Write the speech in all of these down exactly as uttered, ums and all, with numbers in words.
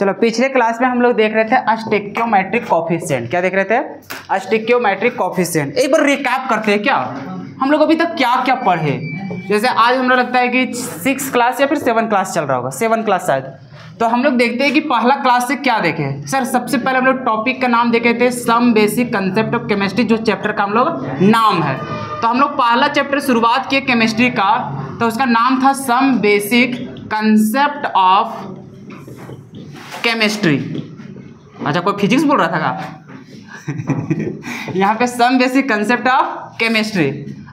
चलो पिछले क्लास में हम लोग देख रहे थे स्टॉइकियोमेट्रिक कोएफिशिएंट, क्या देख रहे थे? Stoichiometric coefficient. एक बार रिकैप करते हैं क्या हम लोग अभी तक क्या क्या पढ़े। जैसे आज हम लोग लगता है कि सिक्स क्लास या फिर सेवन क्लास चल रहा होगा, सेवन क्लास शायद। तो हम लोग देखते हैं कि पहला क्लास से क्या देखे सर। सबसे पहले हम लोग टॉपिक का नाम देखे थे some basic concept of chemistry, जो चैप्टर का हम लोग नाम है। तो हम लोग पहला चैप्टर शुरुआत किए केमिस्ट्री का, तो उसका नाम था some basic concept of chemistry. अच्छा कोई फिजिक्स बोल रहा था क्या? यहाँ पे some basic concept of chemistry.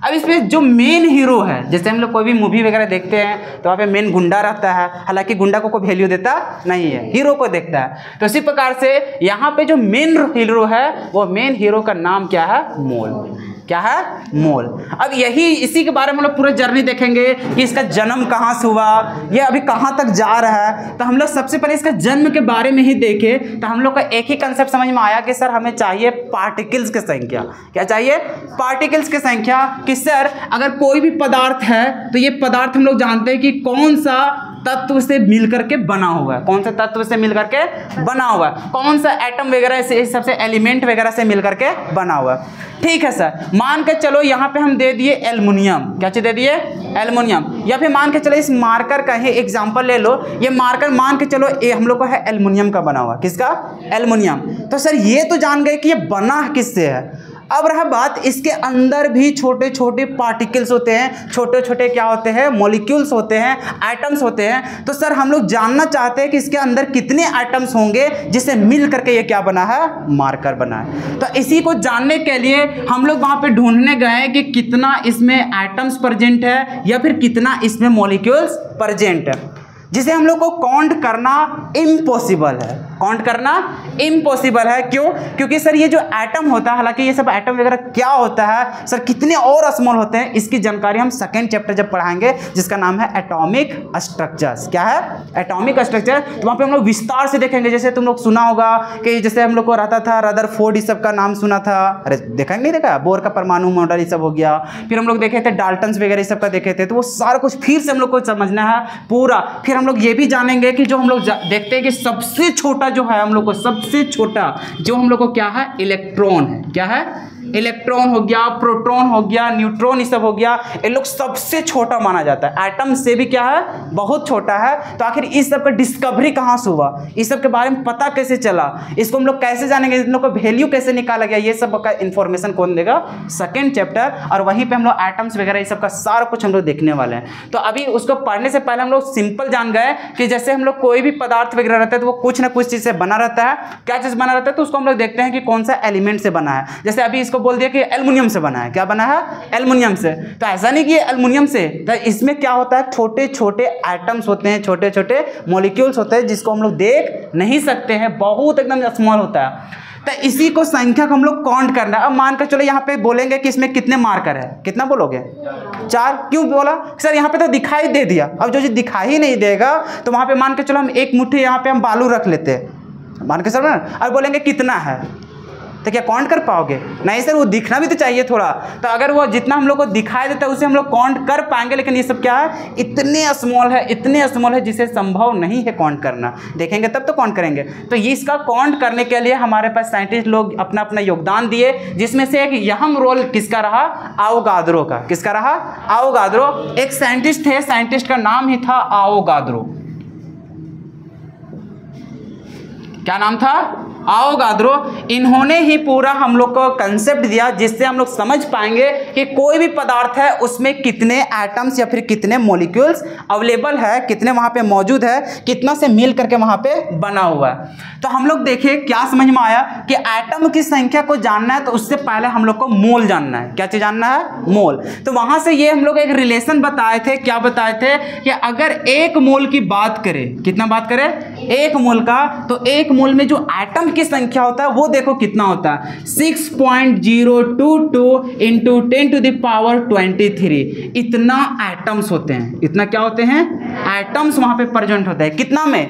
अब इसमें जो मेन हीरो है, जैसे हम लोग कोई भी मूवी वगैरह देखते हैं तो वहाँ पे मेन गुंडा रहता है, हालांकि गुंडा को कोई वैल्यू देता नहीं है, हीरो को देखता है। तो इसी प्रकार से यहाँ पे जो मेन हीरो है, वो मेन हीरो का नाम क्या है? मोल। क्या है? मोल। अब यही इसी के बारे में हम लोग पूरा जर्नी देखेंगे कि इसका जन्म कहाँ से हुआ, ये अभी कहाँ तक जा रहा है। तो हम लोग सबसे पहले इसका जन्म के बारे में ही देखे तो हम लोग का एक ही कंसेप्ट समझ में आया कि सर हमें चाहिए पार्टिकल्स की संख्या। क्या चाहिए? पार्टिकल्स की संख्या। कि सर अगर कोई भी पदार्थ है तो ये पदार्थ हम लोग जानते हैं कि कौन सा तत्व से मिलकर के बना हुआ है, कौन सा तत्व से मिलकर के बना हुआ है, कौन सा एटम वगैरह से, सबसे एलिमेंट वगैरह से मिलकर के बना हुआ है। ठीक है सर, मान के चलो यहाँ पे हम दे दिए एल्युमिनियम। क्या चीज़ दे दिए? एल्युमिनियम। या फिर मान के चलो इस मार्कर का ही एग्जांपल ले लो। ये मार्कर मान के चलो ये हम लोग को है एल्युमिनियम का बना हुआ। किसका? एल्युमिनियम। तो सर ये तो जान गए कि ये बना किससे है। अब रहा बात, इसके अंदर भी छोटे छोटे पार्टिकल्स होते हैं, छोटे छोटे क्या होते हैं? मॉलिक्यूल्स होते हैं, एटम्स होते हैं। तो सर हम लोग जानना चाहते हैं कि इसके अंदर कितने एटम्स होंगे जिसे मिल करके ये क्या बना है? मार्कर बना है। तो इसी को जानने के लिए हम लोग वहाँ पे ढूंढने गए कि कितना इसमें एटम्स प्रजेंट है या फिर कितना इसमें मॉलिक्यूल्स प्रजेंट है, जिसे हम लोग को काउंट करना इम्पॉसिबल है। काउंट करना इम्पॉसिबल है, क्यों? क्योंकि सर ये जो एटम होता है, हालांकि ये सब एटम वगैरह क्या होता है सर, कितने और स्मॉल होते हैं, इसकी जानकारी हम सेकेंड चैप्टर जब पढ़ाएंगे जिसका नाम है एटॉमिक स्ट्रक्चर्स। क्या है? Atomic structure. तो वहाँ पे हम लोग विस्तार से देखेंगे। जैसे तुम लोग सुना होगा कि जैसे हम लोग को रहता था रदरफोर्ड, इस सब का नाम सुना था, अरे देखा नहीं देखा? बोर का परमाणु मॉडल, ये सब हो गया। फिर हम लोग देखे थे डाल्टन वगैरह, इस सब का देखे थे। तो वो सारा कुछ फिर से हम लोग को समझना है पूरा। फिर हम लोग ये भी जानेंगे कि जो हम लोग देखते हैं कि सबसे छोटा जो है हम लोग को, सबसे छोटा जो हम लोग को क्या है? इलेक्ट्रॉन है। क्या है? इलेक्ट्रॉन हो गया, प्रोटॉन हो गया, न्यूट्रॉन, ये सब हो गया। ये लोग सबसे छोटा माना जाता है, एटम से भी क्या है? बहुत छोटा है। तो आखिर इस सब का डिस्कवरी कहाँ से हुआ, इस सब के बारे में पता कैसे चला, इसको हम लोग कैसे जानेंगे, इन लोग का वैल्यू कैसे निकाला गया, ये सब का इन्फॉर्मेशन कौन देगा? Second chapter. और वहीं पर हम लोग एटम्स वगैरह ये सब का सारा कुछ हम लोग देखने वाले हैं। तो अभी उसको पढ़ने से पहले हम लोग सिंपल जान गए कि जैसे हम लोग कोई भी पदार्थ वगैरह रहता है तो वो कुछ ना कुछ चीज़ से बना रहता है। क्या चीज़ बना रहता है? तो उसको हम लोग देखते हैं कि कौन सा एलिमेंट से बना है। जैसे अभी इसको बोल दिया कि एल्युमिनियम से बना है। क्या बना है? एल्युमिनियम से। तो ऐसा नहीं कि एल्युमिनियम से, तो इसमें क्या होता है? छोटे छोटे एटम्स होते हैं, छोटे छोटे मॉलिक्यूल्स होते हैं, जिसको हम लोग देख नहीं सकते हैं, बहुत एकदम स्मॉल होता है। तो इसी को संख्या को हम लोग काउंट करना है। अब मानकर चलो यहाँ पे बोलेंगे कि इसमें कितने मार्कर है, कितना बोलोगे? चार। क्यों बोला सर? यहाँ पे तो दिखाई दे दिया। अब जो जो दिखाई नहीं देगा तो वहाँ पे मान के चलो हम एक मुट्ठी यहाँ पे हम बालू रख लेते हैं, मान के चलो, और बोलेंगे कितना है। तो क्या काउंट कर पाओगे? नहीं सर, वो दिखना भी तो चाहिए थोड़ा। तो अगर वो जितना हम लोग को दिखाई देता है उसे हम लोग काउंट कर पाएंगे, लेकिन ये सब क्या है? इतने स्मॉल है, इतने स्मॉल है जिसे संभव नहीं है काउंट करना। देखेंगे तब तो काउंट करेंगे। तो ये इसका काउंट करने के लिए हमारे पास साइंटिस्ट लोग अपना अपना योगदान दिए, जिसमें से एक अहम रोल किसका रहा? आवोगाद्रो का। किसका रहा? आवोगाद्रो। एक साइंटिस्ट थे, साइंटिस्ट का नाम ही था आवोगाद्रो। क्या नाम था? आवोगाद्रो। इन्होंने ही पूरा हम लोग को कंसेप्ट दिया जिससे हम लोग समझ पाएंगे कि कोई भी पदार्थ है उसमें कितने एटम्स या फिर कितने मॉलिक्यूल्स अवेलेबल है, कितने वहाँ पे मौजूद है, कितना से मिल करके वहाँ पे बना हुआ है। तो हम लोग देखे क्या समझ में आया कि एटम की संख्या को जानना है तो उससे पहले हम लोग को मोल जानना है। क्या चीज़ जानना है? मोल। तो वहाँ से ये हम लोग एक रिलेशन बताए थे। क्या बताए थे? कि अगर एक मोल की बात करें, कितना बात करें? एक मोल का, तो एक मोल में जो एटम की संख्या होता है वो देखो कितना होता है six point zero two two into ten to the power twenty three. इतना एटम्स होते हैं, इतना क्या होते हैं एटम्स वहां पे प्रेजेंट होता है कितना में,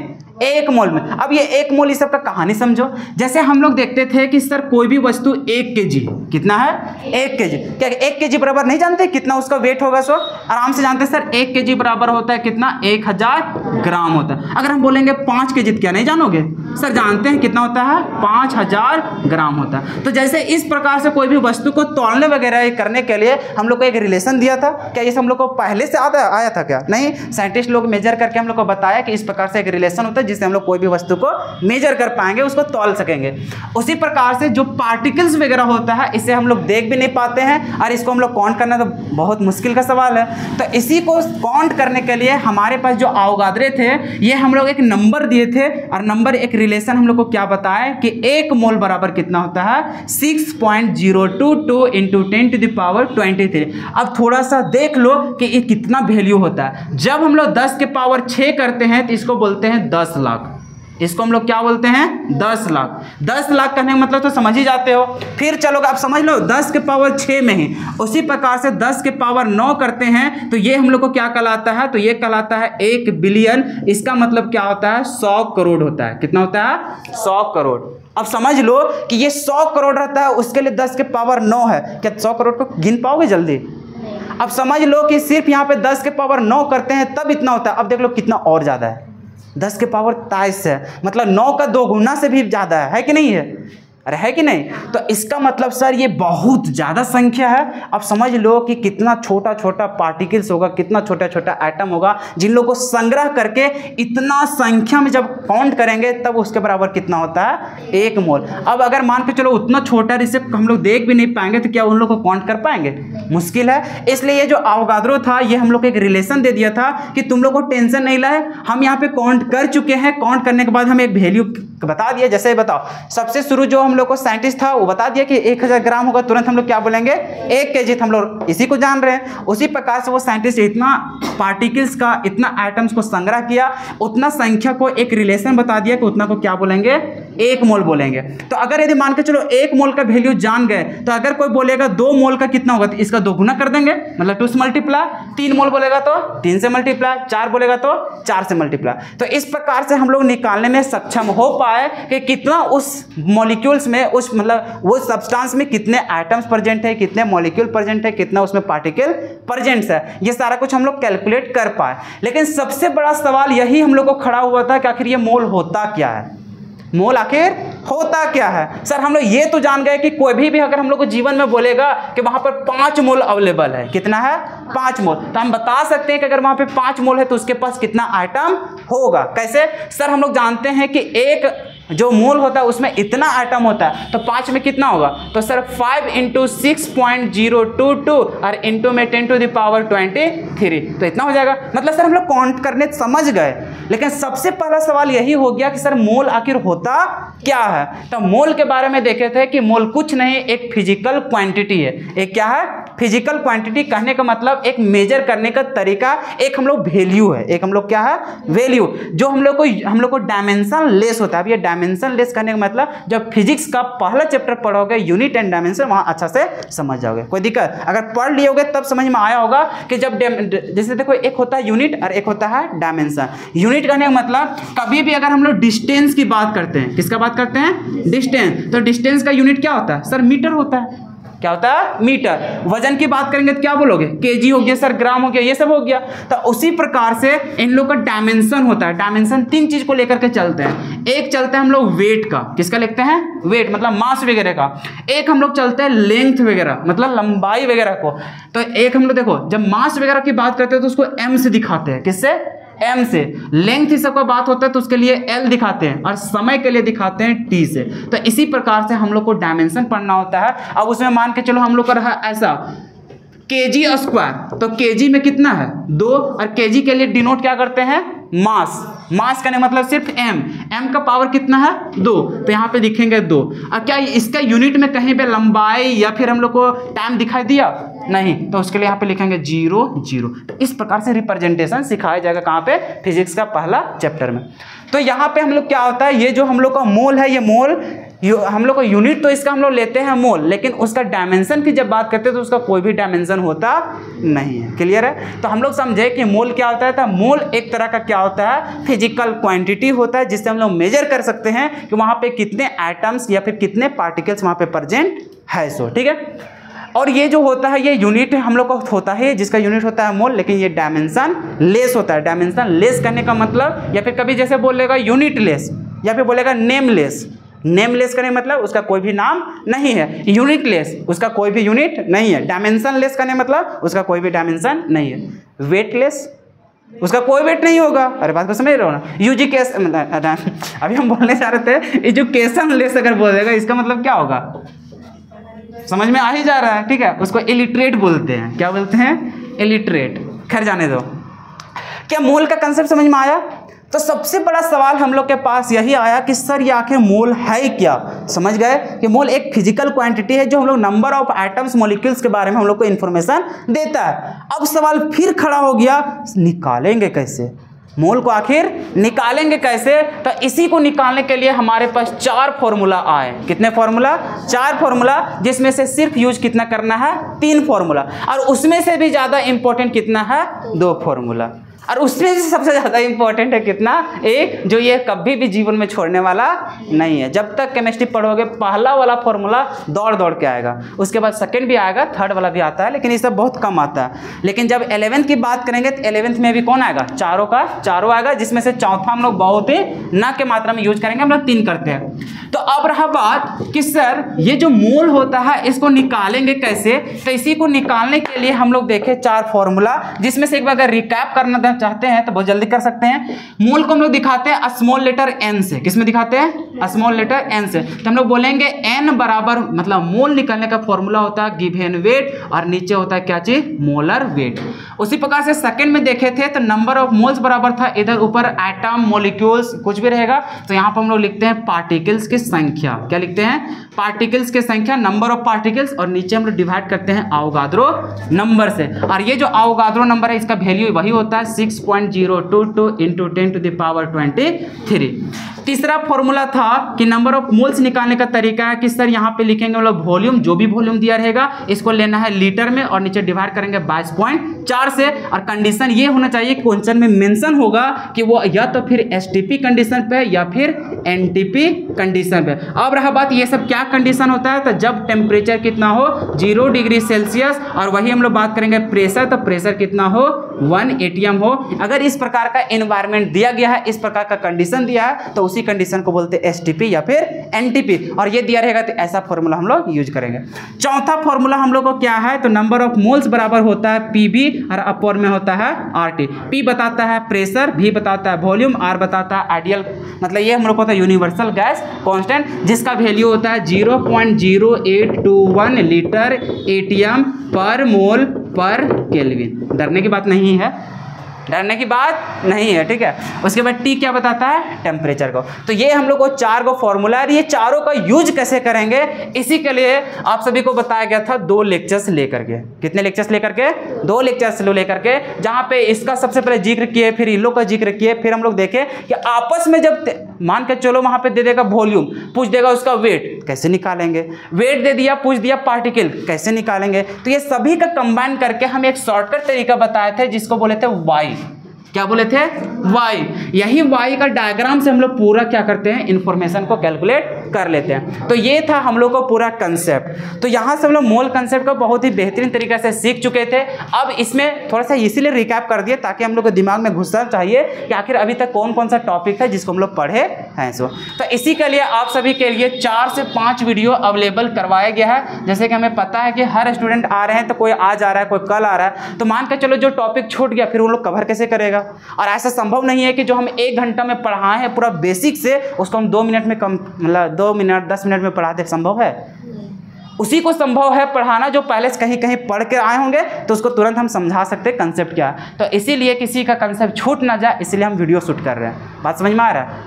एक मोल में। अब ये एक मोल इस सब का कहानी समझो। जैसे हम लोग देखते थे कि सर कोई भी वस्तु एक केजी, कितना है एक केजी, क्या एक केजी बराबर नहीं जानते कितना उसका वेट होगा, सो आराम से जानते हैं सर एक केजी बराबर होता है कितना एक हजार ग्राम होता है। अगर हम बोलेंगे पाँच केजी क्या नहीं जानोगे सर, जानते हैं कितना होता है पाँच हजार ग्राम होता है। तो जैसे इस प्रकार से कोई भी वस्तु को तोलने वगैरह करने के लिए हम लोग को एक रिलेशन दिया था। क्या ये हम लोग को पहले से आता आया था क्या, नहीं, साइंटिस्ट लोग मेजर करके हम लोग को बताया कि इस प्रकार से एक रिलेशन होता है जिससे हम लोग कोई भी वस्तु को मेजर कर पाएंगे, उसको तौल सकेंगे। उसी प्रकार से जो पार्टिकल्स वगैरह होता है इसे हम लोग देख भी नहीं पाते हैं और इसको हम लोग काउंट करना तो बहुत मुश्किल का सवाल है। तो इसी को काउंट करने के लिए हमारे पास जो आवोगाद्रो थे ये हम लोग एक नंबर दिए थे और नंबर एक रिलेशन हम लोग को क्या बताया कि एक मोल बराबर कितना होता है six point zero two two into ten to the power twenty three. अब थोड़ा सा देख लो कि ये कितना वैल्यू होता है। जब हम लोग दस के पावर छः करते हैं तो इसको बोलते हैं दस लाख, इसको हम लोग क्या बोलते हैं दस लाख। दस लाख कहने का मतलब तो समझ ही जाते हो। फिर चलोगे आप समझ लो दस के पावर छः में ही उसी प्रकार से दस के पावर नौ करते हैं तो ये हम लोग को क्या कहलाता है, तो ये कहलाता है एक बिलियन। इसका मतलब क्या होता है सौ करोड़ होता है, कितना होता है सौ करोड़। अब समझ लो कि ये सौ करोड़ रहता है उसके लिए दस के पावर नौ है। क्या सौ करोड़ को गिन पाओगे जल्दी? अब समझ लो कि सिर्फ यहाँ पे दस के पावर नौ करते हैं तब इतना होता है। अब देख लो कितना और ज़्यादा है, दस के पावर तेईस है, मतलब नौ का दो गुना से भी ज़्यादा है, है कि नहीं है, अरे है कि नहीं। तो इसका मतलब सर ये बहुत ज़्यादा संख्या है। अब समझ लो कि कितना छोटा छोटा पार्टिकल्स होगा, कितना छोटा छोटा एटम होगा जिन लोगों को संग्रह करके इतना संख्या में जब काउंट करेंगे तब उसके बराबर कितना होता है एक मोल। अब अगर मान के चलो उतना छोटा रिसेप्ट हम लोग देख भी नहीं पाएंगे तो क्या उन लोग को काउंट कर पाएंगे, मुश्किल है। इसलिए ये जो आवोगाद्रो था ये हम लोग को एक रिलेशन दे दिया था कि तुम लोग को टेंशन नहीं लाए, हम यहाँ पर काउंट कर चुके हैं। काउंट करने के बाद हमें एक वैल्यू बता दिया। जैसे बताओ सबसे शुरू जो हम लोग को साइंटिस्ट था वो बता दिया कि एक हज़ार ग्राम होगा, तुरंत हम लोग क्या बोलेंगे एक केजी, हम लोग इसी को जान रहे हैं। उसी प्रकार से वो साइंटिस्ट इतना पार्टिकल्स का, इतना एटम्स को संग्रह किया, उतना संख्या को एक रिलेशन बता दिया कि उतना को क्या बोलेंगे एक मोल बोलेंगे। तो अगर यदि मान के चलो एक मोल का वैल्यू जान गए तो अगर कोई बोलेगा दो मोल का कितना होगा तो इसका दो गुना कर देंगे, मतलब टू से मल्टीप्लाई। तीन मोल बोलेगा तो तीन से मल्टीप्लाई, चार बोलेगा तो चार से मल्टीप्लाई। तो इस प्रकार से हम लोग निकालने में सक्षम हो पाए कि कितना उस मॉलिक्यूल्स में, उस मतलब वो सब्सटेंस में कितने एटम्स प्रेजेंट है, कितने मॉलिक्यूल प्रेजेंट है, कितना उसमें पार्टिकल प्रेजेंट है, ये सारा कुछ हम लोग कैलकुलेट कर पाए। लेकिन सबसे बड़ा सवाल यही हम लोग को खड़ा हुआ था कि आखिर ये मोल होता क्या है, मोल आखिर होता क्या है। सर हम लोग ये तो जान गए कि कोई भी भी अगर हम लोग को जीवन में बोलेगा कि वहाँ पर पाँच मोल अवेलेबल है, कितना है पाँच मोल, तो हम बता सकते हैं कि अगर वहाँ पे पाँच मोल है तो उसके पास कितना आइटम होगा। कैसे सर? हम लोग जानते हैं कि एक जो मोल होता है उसमें इतना एटम होता है तो पाँच में कितना होगा, तो sir five into six point zero two two और इंटू में ten to the power twenty three, तो इतना हो जाएगा। मतलब सर हम लोग काउंट करने समझ गए, लेकिन सबसे पहला सवाल यही हो गया कि सर मोल आखिर होता क्या है। तो मोल के बारे में देखे थे कि मोल कुछ नहीं एक फिजिकल क्वांटिटी है। एक क्या है फिजिकल क्वांटिटी, कहने का मतलब एक मेजर करने का तरीका, एक हम लोग वैल्यू है, एक हम लोग क्या है वैल्यू, जो हम लोग को हम लोग को डायमेंशन लेस होता है। अब ये डायमेंशन लेस करने का मतलब जब फिजिक्स का पहला चैप्टर पढ़ोगे यूनिट एंड डायमेंशन वहाँ अच्छा से समझ जाओगे, कोई दिक्कत अगर पढ़ लियोगे तब समझ में आया होगा कि जब जैसे देखो एक होता है यूनिट और एक होता है डायमेंशन। यूनिट कहने का मतलब कभी भी अगर हम लोग डिस्टेंस की बात करते हैं, किसका बात करते हैं डिस्टेंस, तो डिस्टेंस का यूनिट क्या होता है सर मीटर होता है, क्या होता है मीटर। वजन की बात करेंगे तो क्या बोलोगे केजी हो गया सर, ग्राम हो गया, ये सब हो गया। तो उसी प्रकार से इन लोग का डायमेंशन होता है। डायमेंशन तीन चीज को लेकर के चलते हैं, एक चलते हैं हम लोग वेट का, किसका लिखते हैं वेट मतलब मास वगैरह का, एक हम लोग चलते हैं लेंथ वगैरह मतलब लंबाई वगैरह को। तो एक हम लोग देखो जब मास वगैरह की बात करते हैं तो उसको एम से दिखाते हैं, किससे एम से। लेंथ ही सबका बात होता है तो उसके लिए एल दिखाते हैं और समय के लिए दिखाते हैं टी से। तो इसी प्रकार से हम लोग को डायमेंशन पढ़ना होता है। अब उसमें मान के चलो हम लोग का रहा ऐसा केजी स्क्वायर, तो केजी में कितना है दो और केजी के लिए डिनोट क्या करते हैं मास, मास का मतलब सिर्फ m, m का पावर कितना है दो, तो यहाँ पे दिखेंगे दो। और क्या इसका यूनिट में कहीं पे लंबाई या फिर हम लोग को टाइम दिखाई दिया नहीं, तो उसके लिए यहाँ पे लिखेंगे जीरो जीरो। तो इस प्रकार से रिप्रेजेंटेशन सिखाया जाएगा कहाँ पे, फिजिक्स का पहला चैप्टर में। तो यहाँ पे हम लोग क्या होता है, ये जो हम लोग का मोल है, ये मोल हम लोग का यूनिट तो इसका हम लोग लेते हैं मोल, लेकिन उसका डायमेंशन की जब बात करते हैं तो उसका कोई भी डायमेंशन होता नहीं है। क्लियर है? तो हम लोग समझे कि मोल क्या होता है, तो मोल एक तरह का क्या होता है, फिजिकल क्वांटिटी होता है जिससे हम लोग मेजर कर सकते हैं कि वहाँ पे कितने एटम्स या फिर कितने पार्टिकल्स वहाँ पे प्रेजेंट है। सो ठीक है, और ये जो होता है ये यूनिट हम लोग का होता है जिसका यूनिट होता है मोल, लेकिन ये डायमेंशन लेस होता है। डायमेंशन लेस करने का मतलब, या फिर कभी जैसे बोलेगा यूनिट लेस या फिर बोलेगा नेम लेस। नेम लेस करने मतलब उसका कोई भी नाम नहीं है, यूनिट लेस उसका कोई भी यूनिट नहीं है, डायमेंशन लेस करने मतलब उसका कोई भी डायमेंशन नहीं है, वेट लेस उसका कोई वेट नहीं होगा। अरे बात को समझ रहे हो ना, एजुकेशन मतलब अभी हम बोलने जा रहे थे एजुकेशन लेस अगर बोल देगा इसका मतलब क्या होगा, समझ में आ ही जा रहा है। ठीक है, उसको इलिटरेट बोलते हैं। क्या बोलते हैं? इलिटरेट। खैर जाने दो। क्या मोल का कंसेप्ट समझ में आया? तो सबसे बड़ा सवाल हम लोग के पास यही आया कि सर ये आखिर मोल है क्या। समझ गए कि मोल एक फिजिकल क्वांटिटी है जो हम लोग नंबर ऑफ एटम्स मॉलिक्यूल्स के बारे में हम लोग को इन्फॉर्मेशन देता है। अब सवाल फिर खड़ा हो गया, निकालेंगे कैसे मोल को, आखिर निकालेंगे कैसे। तो इसी को निकालने के लिए हमारे पास चार फॉर्मूला आए। कितने फॉर्मूला? चार फॉर्मूला, जिसमें से सिर्फ यूज कितना करना है, तीन फॉर्मूला, और उसमें से भी ज़्यादा इम्पोर्टेंट कितना है, दो फॉर्मूला, और उसमें से सबसे ज़्यादा इम्पोर्टेंट है कितना, एक, जो ये कभी भी जीवन में छोड़ने वाला नहीं है। जब तक केमिस्ट्री पढ़ोगे पहला वाला फॉर्मूला दौड़ दौड़ के आएगा, उसके बाद सेकंड भी आएगा, थर्ड वाला भी आता है, लेकिन ये सब बहुत कम आता है। लेकिन जब एलेवेंथ की बात करेंगे तो एलेवेंथ में भी कौन आएगा, चारों का चारों आएगा, जिसमें से चौथा हम लोग बहुत ही ना के मात्रा में यूज करेंगे, हम लोग तीन करते हैं। तो अब रहा बात कि सर ये जो मोल होता है इसको निकालेंगे कैसे। तो इसी को निकालने के लिए हम लोग देखें चार फॉर्मूला, जिसमें से एक बार अगर रिकैप करना चाहते हैं तो बहुत जल्दी कर सकते हैं। मोल को हम लोग दिखाते हैं स्मॉल लेटर एन से। किसमें दिखाते हैं? स्मॉल लेटर एन से। तो हम लोग बोलेंगे एन बराबर, मतलब मोल निकालने का फॉर्मूला होता है गिवन वेट, और नीचे होता है क्या चीज, मोलर वेट। उसी प्रकार से सेकंड में देखे थे तो नंबर ऑफ मोल्स बराबर था, इधर ऊपर एटम मॉलिक्यूल्स कुछ भी रहेगा, तो यहां पर हम लोग लिखते हैं पार्टिकल्स की संख्या। क्या लिखते हैं? पार्टिकल्स की संख्या, नंबर ऑफ पार्टिकल्स, और नीचे हम लोग डिवाइड करते हैं आवोगाद्रो नंबर से, और ये जो आवोगाद्रो नंबर है इसका वैल्यू वही होता है six point zero two two into ten to the power twenty three. तीसरा फॉर्मूला था कि नंबर ऑफ मोल्स निकालने का तरीका है कि सर यहाँ पे लिखेंगे मतलब वॉल्यूम, जो भी वॉल्यूम दिया रहेगा इसको लेना है लीटर में, और नीचे डिवाइड करेंगे बाईस पॉइंट चार से, और कंडीशन ये होना चाहिए, क्वेश्चन में मेंशन होगा कि वो या तो फिर एसटीपी कंडीशन पे या फिर एनटीपी कंडीशन पे। अब रहा बात ये सब क्या कंडीशन होता है, तो जब टेम्परेचर कितना हो जीरो डिग्री सेल्सियस, और वही हम लोग बात करेंगे प्रेशर, तो प्रेशर कितना हो वन ए टी एम हो। अगर इस प्रकार का एनवायरनमेंट दिया गया है, इस प्रकार का कंडीशन दिया है, तो उसी कंडीशन को बोलते हैं एसटीपी या फिर एनटीपी, और ये दिया रहेगा तो ऐसा फॉर्मूला हम लोग यूज करेंगे। चौथा फॉर्मूला हम लोग को क्या है, तो नंबर ऑफ मोल्स बराबर होता है पीबी, और अपर में होता है आरटी। पी बताता है प्रेशर, भी बताता है वॉल्यूम, आर बताता है आइडियल, मतलब ये हम लोग को होता है यूनिवर्सल गैस कॉन्स्टेंट, जिसका वैल्यू होता है zero point zero eight two one litre ATM पर मोल पर केल्विन। डरने की बात नहीं है, डरने की बात नहीं है। ठीक है, उसके बाद टी क्या बताता है, टेम्परेचर को। तो ये हम लोग को चार को फॉर्मूला है, ये चारों का यूज कैसे करेंगे, इसी के लिए आप सभी को बताया गया था दो लेक्चर्स लेकर के। कितने लेक्चर्स लेकर के? दो लेक्चर्स लेकर के, जहाँ पे इसका सबसे पहले जिक्र किए, फिर इन लोग का जिक्र किए, फिर हम लोग देखें कि आपस में जब मान के चलो वहाँ पर दे देगा वॉल्यूम, पूछ देगा उसका वेट, कैसे निकालेंगे। वेट दे दिया, पूछ दिया पार्टिकल, कैसे निकालेंगे। तो ये सभी का कंबाइन करके हम एक शॉर्टकट तरीका बताए थे जिसको बोले थे वाई। क्या बोले थे? वाई। यही वाई का डायग्राम से हम लोग पूरा क्या करते हैं, इन्फॉर्मेशन को कैलकुलेट कर लेते हैं। तो ये था हम लोग को पूरा कंसेप्ट। तो यहाँ से हम लोग मोल कंसेप्ट को बहुत ही बेहतरीन तरीके से सीख चुके थे। अब इसमें थोड़ा सा इसीलिए रिकैप कर दिए ताकि हम लोग को दिमाग में घुसना चाहिए कि आखिर अभी तक कौन कौन सा टॉपिक है जिसको हम लोग पढ़े हैं। सो तो इसी के लिए आप सभी के लिए चार से पाँच वीडियो अवेलेबल करवाया गया है। जैसे कि हमें पता है कि हर स्टूडेंट आ रहे हैं, तो कोई आज आ रहा है, कोई कल आ रहा है, तो मान कर चलो जो टॉपिक छूट गया फिर वो लोग कवर कैसे करेगा। और ऐसा संभव नहीं है कि जो हम एक घंटा में पढ़ाए हैं पूरा बेसिक से, उसको हम दो मिनट में कम मतलब दो मिनट दस मिनट में पढ़ा दे, संभव है? उसी को संभव है पढ़ाना जो पहले से कहीं कहीं पढ़ के आए होंगे, तो उसको तुरंत हम समझा सकते हैं कंसेप्ट क्या है। तो इसीलिए किसी का कंसेप्ट छूट ना जाए, इसलिए हम वीडियो शूट कर रहे हैं। बात समझ में आ रहा है?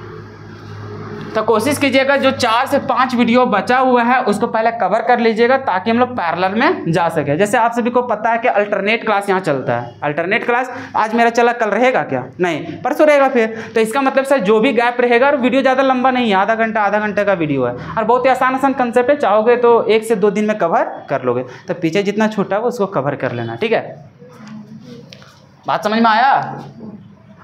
तो कोशिश कीजिएगा जो चार से पाँच वीडियो बचा हुआ है उसको पहले कवर कर लीजिएगा ताकि हम लोग पैरेलल में जा सके। जैसे आप सभी को पता है कि अल्टरनेट क्लास यहाँ चलता है, अल्टरनेट क्लास आज मेरा चला कल रहेगा क्या? नहीं, परसों रहेगा। फिर तो इसका मतलब सर जो भी गैप रहेगा, और वीडियो ज़्यादा लंबा नहीं है, आधा घंटा आधा घंटे का वीडियो है और बहुत ही आसान आसान कंसेप्ट है, चाहोगे तो एक से दो दिन में कवर कर लोगे। तो पीछे जितना छोटा है उसको कवर कर लेना, ठीक है? बात समझ में आया?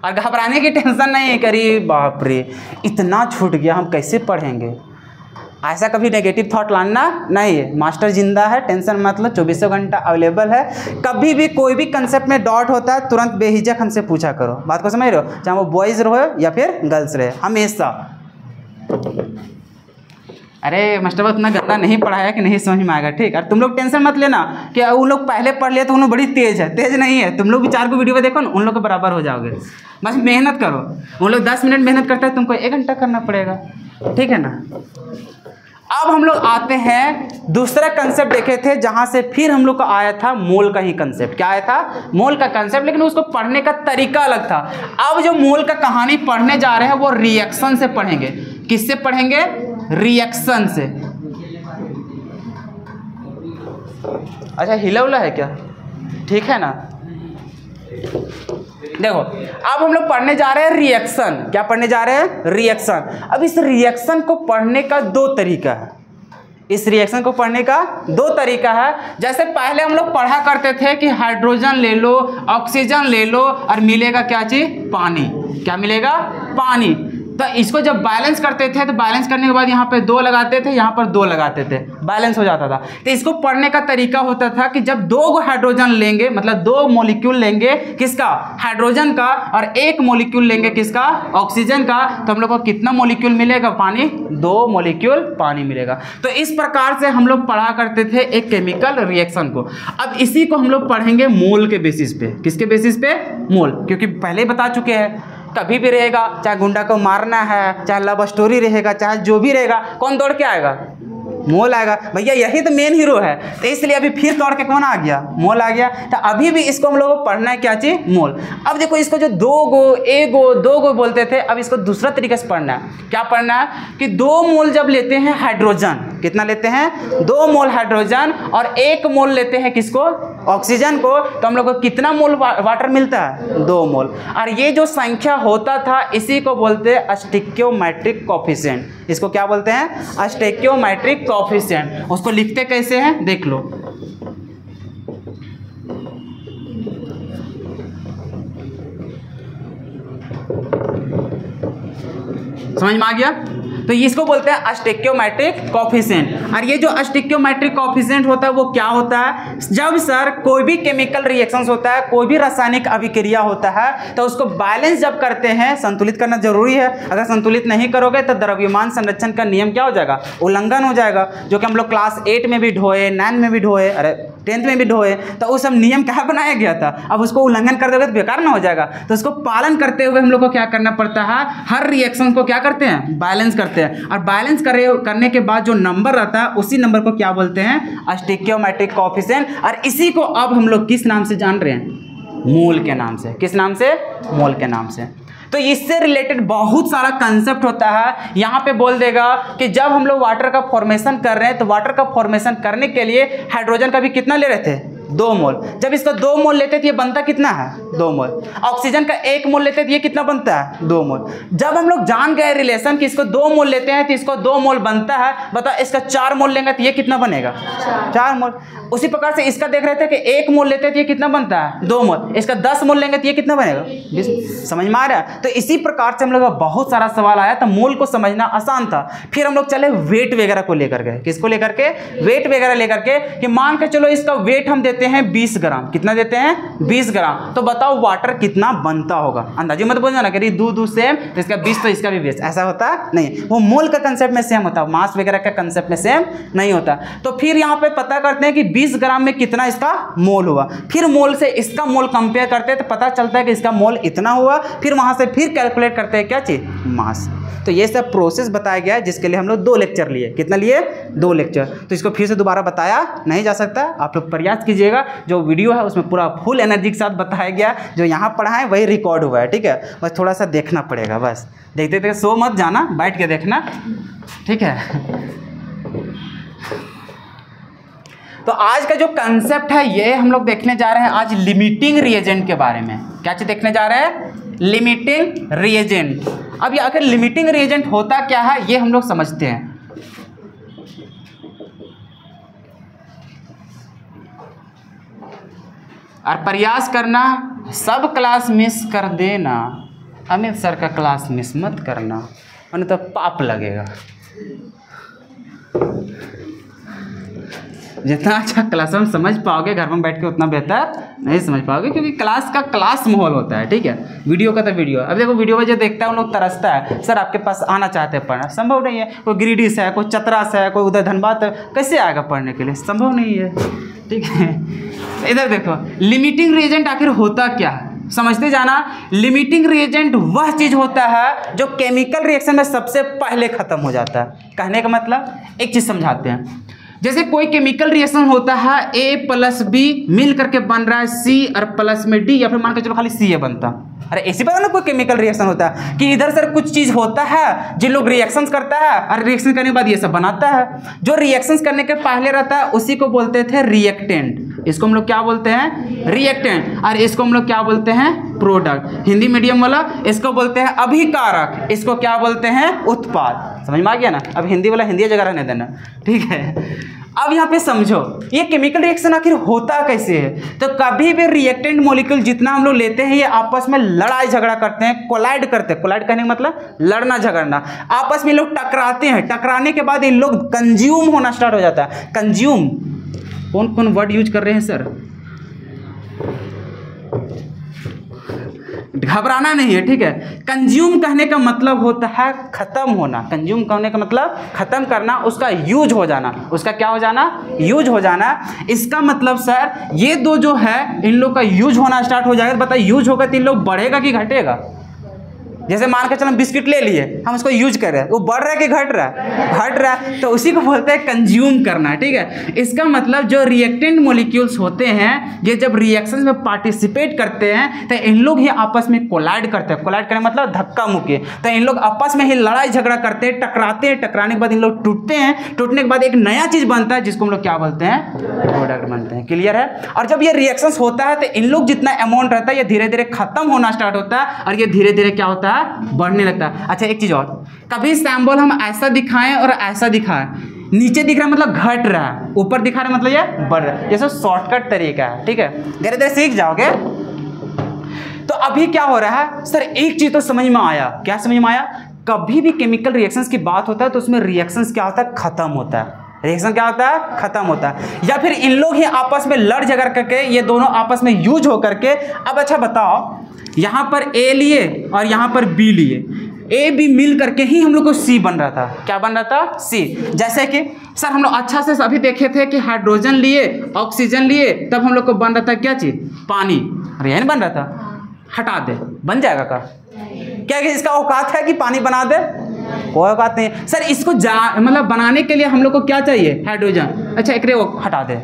और घबराने की टेंशन नहीं है। करीब बाप रे इतना छूट गया, हम कैसे पढ़ेंगे? ऐसा कभी नेगेटिव थॉट लाना नहीं है। मास्टर जिंदा है, टेंशन मतलब चौबीसों घंटा अवेलेबल है। कभी भी कोई भी कंसेप्ट में डॉट होता है तुरंत बेहिचक हमसे पूछा करो। बात को समझ रहे हो? चाहे वो बॉयज़ रहो या फिर गर्ल्स रहे, हमेशा। अरे मास्टर बहुत इतना गंदा नहीं पढ़ाया कि नहीं समझ में आएगा, ठीक? और तुम लोग टेंशन मत लेना कि उन लोग पहले पढ़ लिया तो उन लोग बड़ी तेज है। तेज नहीं है, तुम लोग भी चार को वीडियो में देखो ना, उन लोग के बराबर हो जाओगे। बस मेहनत करो, उन लोग दस मिनट मेहनत करते हैं, तुमको एक घंटा करना पड़ेगा, ठीक है ना? अब हम लोग आते हैं, दूसरा कंसेप्ट देखे थे जहाँ से फिर हम लोग का आया था मोल का ही कंसेप्ट। क्या आया था? मोल का कंसेप्ट, लेकिन उसको पढ़ने का तरीका अलग था। अब जो मोल का कहानी पढ़ने जा रहे हैं वो रिएक्शन से पढ़ेंगे। किससे पढ़ेंगे? रिएक्शन से। अच्छा हिला उला है क्या? ठीक है ना? देखो अब हम लोग पढ़ने जा रहे हैं रिएक्शन। क्या पढ़ने जा रहे हैं? रिएक्शन। अब इस रिएक्शन को पढ़ने का दो तरीका है, इस रिएक्शन को पढ़ने का दो तरीका है। जैसे पहले हम लोग पढ़ा करते थे कि हाइड्रोजन ले लो, ऑक्सीजन ले लो और मिलेगा क्या चीज? पानी। क्या मिलेगा? पानी। तो इसको जब बैलेंस करते थे तो बैलेंस करने के बाद यहाँ पे दो लगाते थे, यहाँ पर दो लगाते थे, बैलेंस हो जाता था। तो इसको पढ़ने का तरीका होता था कि जब दो हाइड्रोजन लेंगे, मतलब दो मॉलिक्यूल लेंगे, किसका? हाइड्रोजन का, और एक मॉलिक्यूल लेंगे किसका? ऑक्सीजन का। तो हम लोग को कितना मॉलिक्यूल मिलेगा? पानी। दो मॉलिक्यूल पानी मिलेगा। तो इस प्रकार से हम लोग पढ़ा करते थे एक केमिकल रिएक्शन को। अब इसी को हम लोग पढ़ेंगे मोल के बेसिस पे। किसके बेसिस पे? मोल। क्योंकि पहले बता चुके हैं, कभी भी रहेगा, चाहे गुंडा को मारना है, चाहे लव स्टोरी रहेगा, चाहे जो भी रहेगा, कौन दौड़ के आएगा? मोल आएगा। भैया यही तो मेन हीरो है, तो इसलिए अभी फिर दौड़ के कौन आ गया? मोल आ गया। तो अभी भी इसको हम लोगों को पढ़ना है क्या चीज़? मोल। अब देखो इसको जो दो गो ए गो दो गो बोलते थे, अब इसको दूसरा तरीके से पढ़ना है। क्या पढ़ना है? कि दो मोल जब लेते हैं हाइड्रोजन, कितना लेते हैं? दो मोल हाइड्रोजन और एक मोल लेते हैं किसको? ऑक्सीजन को। तो हम लोग को कितना मोल वाटर मिलता है? दो मोल। और ये जो संख्या होता था इसी को बोलते हैं स्टॉइकियोमेट्रिक कोफिशिएंट। इसको क्या बोलते हैं? Stoichiometric coefficient. उसको लिखते कैसे हैं देख लो। समझ में आ गया? तो इसको बोलते हैं स्टॉइकियोमेट्रिक कोफिशिएंट। और ये जो स्टॉइकियोमेट्रिक कोफिशिएंट होता है वो क्या होता है? जब सर कोई भी केमिकल रिएक्शंस होता है, कोई भी रासायनिक अभिक्रिया होता है, तो उसको बैलेंस जब करते हैं, संतुलित करना जरूरी है। अगर संतुलित नहीं करोगे तो द्रव्यमान संरक्षण का नियम क्या हो जाएगा? उल्लंघन हो जाएगा, जो कि हम लोग क्लास एट में भी ढोए, नाइन में भी ढोए, अरे टेंथ में भी ढोए। तो वो सब नियम क्या बनाया गया था? अब उसको उल्लंघन कर दोगे तो बेकार ना हो जाएगा? तो उसको पालन करते हुए हम लोग को क्या करना पड़ता है? हर रिएक्शन को क्या करते हैं? बैलेंस करते हैं। और बैलेंस कर करने के बाद जो नंबर रहता है उसी नंबर को क्या बोलते हैं? Stoichiometric coefficient. और इसी को अब हम लोग किस नाम से जान रहे हैं? मोल के नाम से। किस नाम से? मोल के नाम से। तो इससे रिलेटेड बहुत सारा कंसेप्ट होता है। यहाँ पे बोल देगा कि जब हम लोग वाटर का फॉर्मेशन कर रहे हैं तो वाटर का फॉर्मेशन करने के लिए हाइड्रोजन का भी कितना ले रहे थे? दो मोल। जब इसका दो मोल लेते थे ये बनता कितना है? दो मोल। ऑक्सीजन का एक मोल लेते थे ये कितना बनता है? दो मोल। जब हम लोग जान गए रिलेशन कि इसको दो मोल लेते हैं तो इसको दो मोल बनता है, बताओ इसका चार मोल लेंगे तो ये कितना बनेगा? चार मोल। उसी प्रकार से इसका देख रहे थे कि एक मोल लेते थे ये कितना बनता है? दो मोल। इसका दस मोल लेंगे तो ये कितना बनेगा? समझ में आ रहा है? तो इसी प्रकार से हम लोग का बहुत सारा सवाल आया। तो मोल को समझना आसान था। फिर हम लोग चले वेट वगैरह को लेकर के। किसको लेकर के? वेट वगैरह लेकर के, कि मान के चलो इसका वेट हम देते हैं बीस ग्राम। कितना देते हैं? बीस ग्राम। तो बताओ वाटर कितना बनता होगा? अंदाजे मत बोलना ना कि दो दो सेम, इसका बीस तो इसका भी बीस, ऐसा होता नहीं। वो मोल का कंसेप्ट में सेम होता है, मास वगैरह का कंसेप्ट में सेम नहीं होता। तो फिर यहाँ पे पता करते हैं कि बीस ग्राम में कितना इसका मोल हुआ। फिर मोल से इसका मोल कंपेयर करते हैं तो पता चलता है कि इसका मोल इतना हुआ। फिर वहां से फिर कैलकुलेट करते हैं क्या चीज? मास। तो ये सब प्रोसेस बताया गया है, जिसके लिए हम लोग दो लेक्चर लिए। कितना लिए? दो लेक्चर। तो इसको फिर से दोबारा बताया नहीं जा सकता। आप लोग प्रयास कीजिएगा, जो वीडियो है उसमें पूरा फुल एनर्जी के साथ बताया गया। जो यहाँ पढ़ा है वही रिकॉर्ड हुआ है, ठीक है। बस थोड़ा सा देखना पड़ेगा, बस देखते देखते, सो मत जाना, बैठ के देखना, ठीक है। तो आज का जो कंसेप्ट है ये हम लोग देखने जा रहे हैं आज लिमिटिंग रिएजेंट के बारे में। क्या चीज़ देखने जा रहे हैं? Limiting reagent. अब ये आखिर लिमिटिंग रिएजेंट होता क्या है ये हम लोग समझते हैं। और प्रयास करना सब क्लास मिस कर देना, अमित सर का क्लास मिस मत करना वरना तो पाप लगेगा। जितना अच्छा क्लास में समझ पाओगे घर में बैठ के उतना बेहतर नहीं समझ पाओगे, क्योंकि क्लास का क्लास माहौल होता है, ठीक है। वीडियो का तो वीडियो, अब देखो वीडियो में जो देखता है उन लोग तरसता है, सर आपके पास आना चाहते हैं पढ़ना, संभव नहीं है। कोई गिरिडीह से है, कोई चतरा से है, कोई उधर धनबाद, कैसे आएगा पढ़ने के लिए? संभव नहीं है, ठीक है। इधर देखो लिमिटिंग रिएजेंट आखिर होता क्या है, समझते जाना। लिमिटिंग रिएजेंट वह चीज़ होता है जो केमिकल रिएक्शन में सबसे पहले ख़त्म हो जाता है। कहने का मतलब एक चीज़ समझाते हैं, जैसे कोई केमिकल रिएक्शन होता है ए प्लस बी मिल करके बन रहा है सी और प्लस में डी, या फिर मान के चलो खाली सी ए बनता। अरे ऐसी बात ना, कोई केमिकल रिएक्शन होता है कि इधर सर कुछ चीज़ होता है जो लोग रिएक्शंस करता है और रिएक्शन करने के बाद ये सब बनाता है। जो रिएक्शंस करने के पहले रहता है उसी को बोलते थे रिएक्टेंट, इसको हम लोग क्या बोलते हैं? रिएक्टेंट। और इसको हम लोग क्या बोलते हैं? प्रोडक्ट, हिंदी मीडियम वाला। इसको बोलते हैं अभिकारक, इसको क्या बोलते हैं? उत्पाद। समझ में आ गया ना? अब हिंदी वाला हिंदी जगह रहने देना, ठीक है। अब यहाँ पे समझो ये केमिकल रिएक्शन आखिर होता कैसे है। तो कभी भी रिएक्टेंट मॉलिक्यूल जितना हम लोग लेते हैं ये आपस में लड़ाई झगड़ा करते हैं, कोलाइड करते हैं। कोलाइड करने का मतलब लड़ना झगड़ना, आपस में लोग टकराते हैं। टकराने के बाद इन लोग कंज्यूम होना स्टार्ट हो जाता है। कंज्यूम, कौन कौन वर्ड यूज कर रहे हैं सर? घबराना नहीं है, ठीक है। कंज्यूम कहने का मतलब होता है खत्म होना। कंज्यूम कहने का मतलब खत्म करना, उसका यूज हो जाना, उसका क्या हो जाना? यूज हो जाना। इसका मतलब सर ये दो जो है इन लोग का यूज होना स्टार्ट हो जाएगा। बताइए यूज होगा तो इन लोग बढ़ेगा कि घटेगा? जैसे मान के चलो हम बिस्किट ले लिए, हम उसको यूज कर रहे हैं, वो बढ़ रहा है कि घट रहा है? घट रहा है, तो उसी को बोलते हैं कंज्यूम करना, ठीक है। इसका मतलब जो रिएक्टेंट मॉलिक्यूल्स होते हैं ये जब रिएक्शंस में पार्टिसिपेट करते हैं तो इन लोग ही आपस में कोलाइड करते हैं। कोलाइड करने मतलब धक्का मुक्की, तो इन लोग आपस में ही लड़ाई झगड़ा करते हैं, टकराते हैं। टकराने के बाद इन लोग टूटते हैं, टूटने के बाद एक नया चीज़ बनता है जिसको हम लोग क्या बोलते हैं? प्रोडक्ट बनते हैं। क्लियर है? और जब ये रिएक्शंस होता है तो इन लोग जितना अमाउंट रहता है ये धीरे धीरे खत्म होना स्टार्ट होता है और ये धीरे धीरे क्या होता है? बढ़ने लगता है। अच्छा एक चीज और, कभी सैंबल हम ऐसा दिखाएं और ऐसा दिखाएं, नीचे दिख रहा मतलब घट रहा है, ऊपर दिखा रहा मतलब ये बढ़ रहा है। ये सब शॉर्टकट तरीका है, ठीक है, धीरे धीरे सीख जाओगे। तो अभी क्या हो रहा है सर? एक चीज तो समझ में आया। क्या समझ में आया? कभी भी केमिकल रिएक्शंस की बात होता है तो उसमें रिएक्शंस क्या होता है? खत्म होता है। रिएक्शन क्या होता है? खत्म होता है। या फिर इन लोग ही आपस में लड़ झगड़ करके ये दोनों आपस में यूज होकर के। अब अच्छा बताओ, यहाँ पर ए लिए और यहाँ पर बी लिए, ए बी मिल करके ही हम लोग को सी बन रहा था। क्या बन रहा था? सी। जैसे कि सर हम लोग अच्छा से सभी देखे थे कि हाइड्रोजन लिए ऑक्सीजन लिए तब हम लोग को बन रहा था क्या चीज़? पानी। अरे यही बन रहा था, हटा दे बन जाएगा का? क्या इसका औकात है कि पानी बना दे? कोई औकात नहीं सर। इसको जा मतलब बनाने के लिए हम लोग को क्या चाहिए? हाइड्रोजन। अच्छा एक रे हटा दे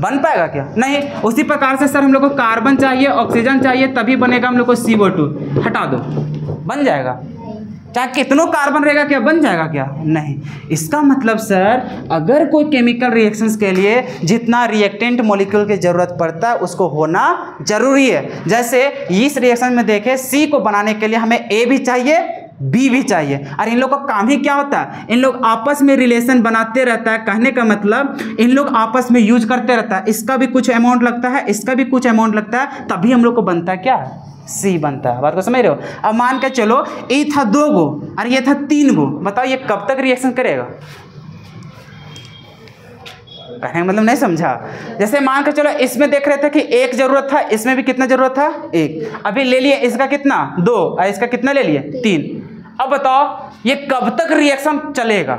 बन पाएगा क्या? नहीं। उसी प्रकार से सर हम लोग को कार्बन चाहिए ऑक्सीजन चाहिए तभी बनेगा हम लोग को सी ओ टू। हटा दो बन जाएगा? चाहे कितनों कार्बन रहेगा क्या बन जाएगा क्या? नहीं। इसका मतलब सर अगर कोई केमिकल रिएक्शंस के लिए जितना रिएक्टेंट मॉलिक्यूल की ज़रूरत पड़ता है उसको होना जरूरी है। जैसे इस रिएक्शन में देखें सी को बनाने के लिए हमें ए भी चाहिए बी भी चाहिए, और इन लोग का काम ही क्या होता है? इन लोग आपस में रिलेशन बनाते रहता है। कहने का मतलब इन लोग आपस में यूज करते रहता है, इसका भी कुछ अमाउंट लगता है इसका भी कुछ अमाउंट लगता है, तभी हम लोग को बनता है क्या? सी बनता है। बात को समझ रहे हो? अब मान के चलो ए था दो गो और ये था तीन गो, बताओ ये कब तक रिएक्शन करेगा? कहने का मतलब नहीं समझा। जैसे मान कर चलो इसमें देख रहे थे कि एक जरूरत था, इसमें भी कितना जरूरत था? एक। अभी ले लिए इसका कितना? दो। और इसका कितना ले लिए? तीन। अब बताओ ये कब तक रिएक्शन चलेगा?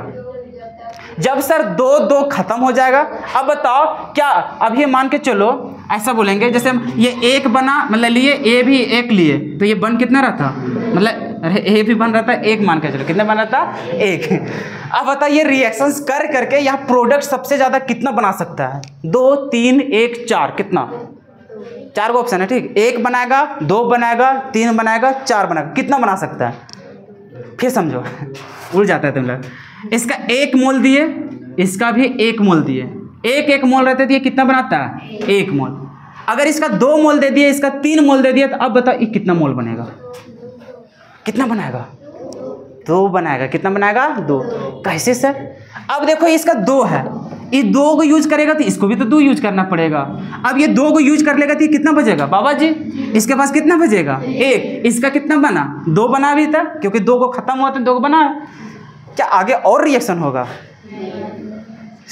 जब सर दो दो खत्म हो जाएगा। अब बताओ क्या अभी मान के चलो ऐसा बोलेंगे जैसे हम ये एक बना मतलब लिए ए भी एक लिए तो ये बन कितना रहा था? मतलब अरे ए भी बन रहा था एक, मान के चलो कितना बन रहा था? एक। अब बताओ ये रिएक्शंस कर करके यहाँ प्रोडक्ट सबसे ज़्यादा कितना बना सकता है? दो तीन एक चार कितना? चार गो ऑप्शन है ठीक, एक बनाएगा, दो बनाएगा, तीन बनाएगा, चार बनाएगा, कितना बना सकता है फिर समझो उड़ जाता है तुम लोग। इसका एक मोल दिए, इसका भी एक मोल दिए, एक एक मोल रहते दिए कितना बनाता है एक मोल। अगर इसका दो मोल दे दिए, इसका तीन मोल दे दिए, तो अब बताओ ये कितना मोल बनेगा, कितना बनाएगा, दो बनाएगा, कितना बनाएगा दो। कैसे सर? अब देखो इसका दो है, ये दो को यूज करेगा तो इसको भी तो दो यूज करना पड़ेगा। अब ये दो को यूज कर लेगा तो ये कितना बचेगा बाबा जी, इसके पास कितना बचेगा एक, इसका कितना बना दो बना भी था क्योंकि दो को खत्म हुआ तो दो को बना। क्या आगे और रिएक्शन होगा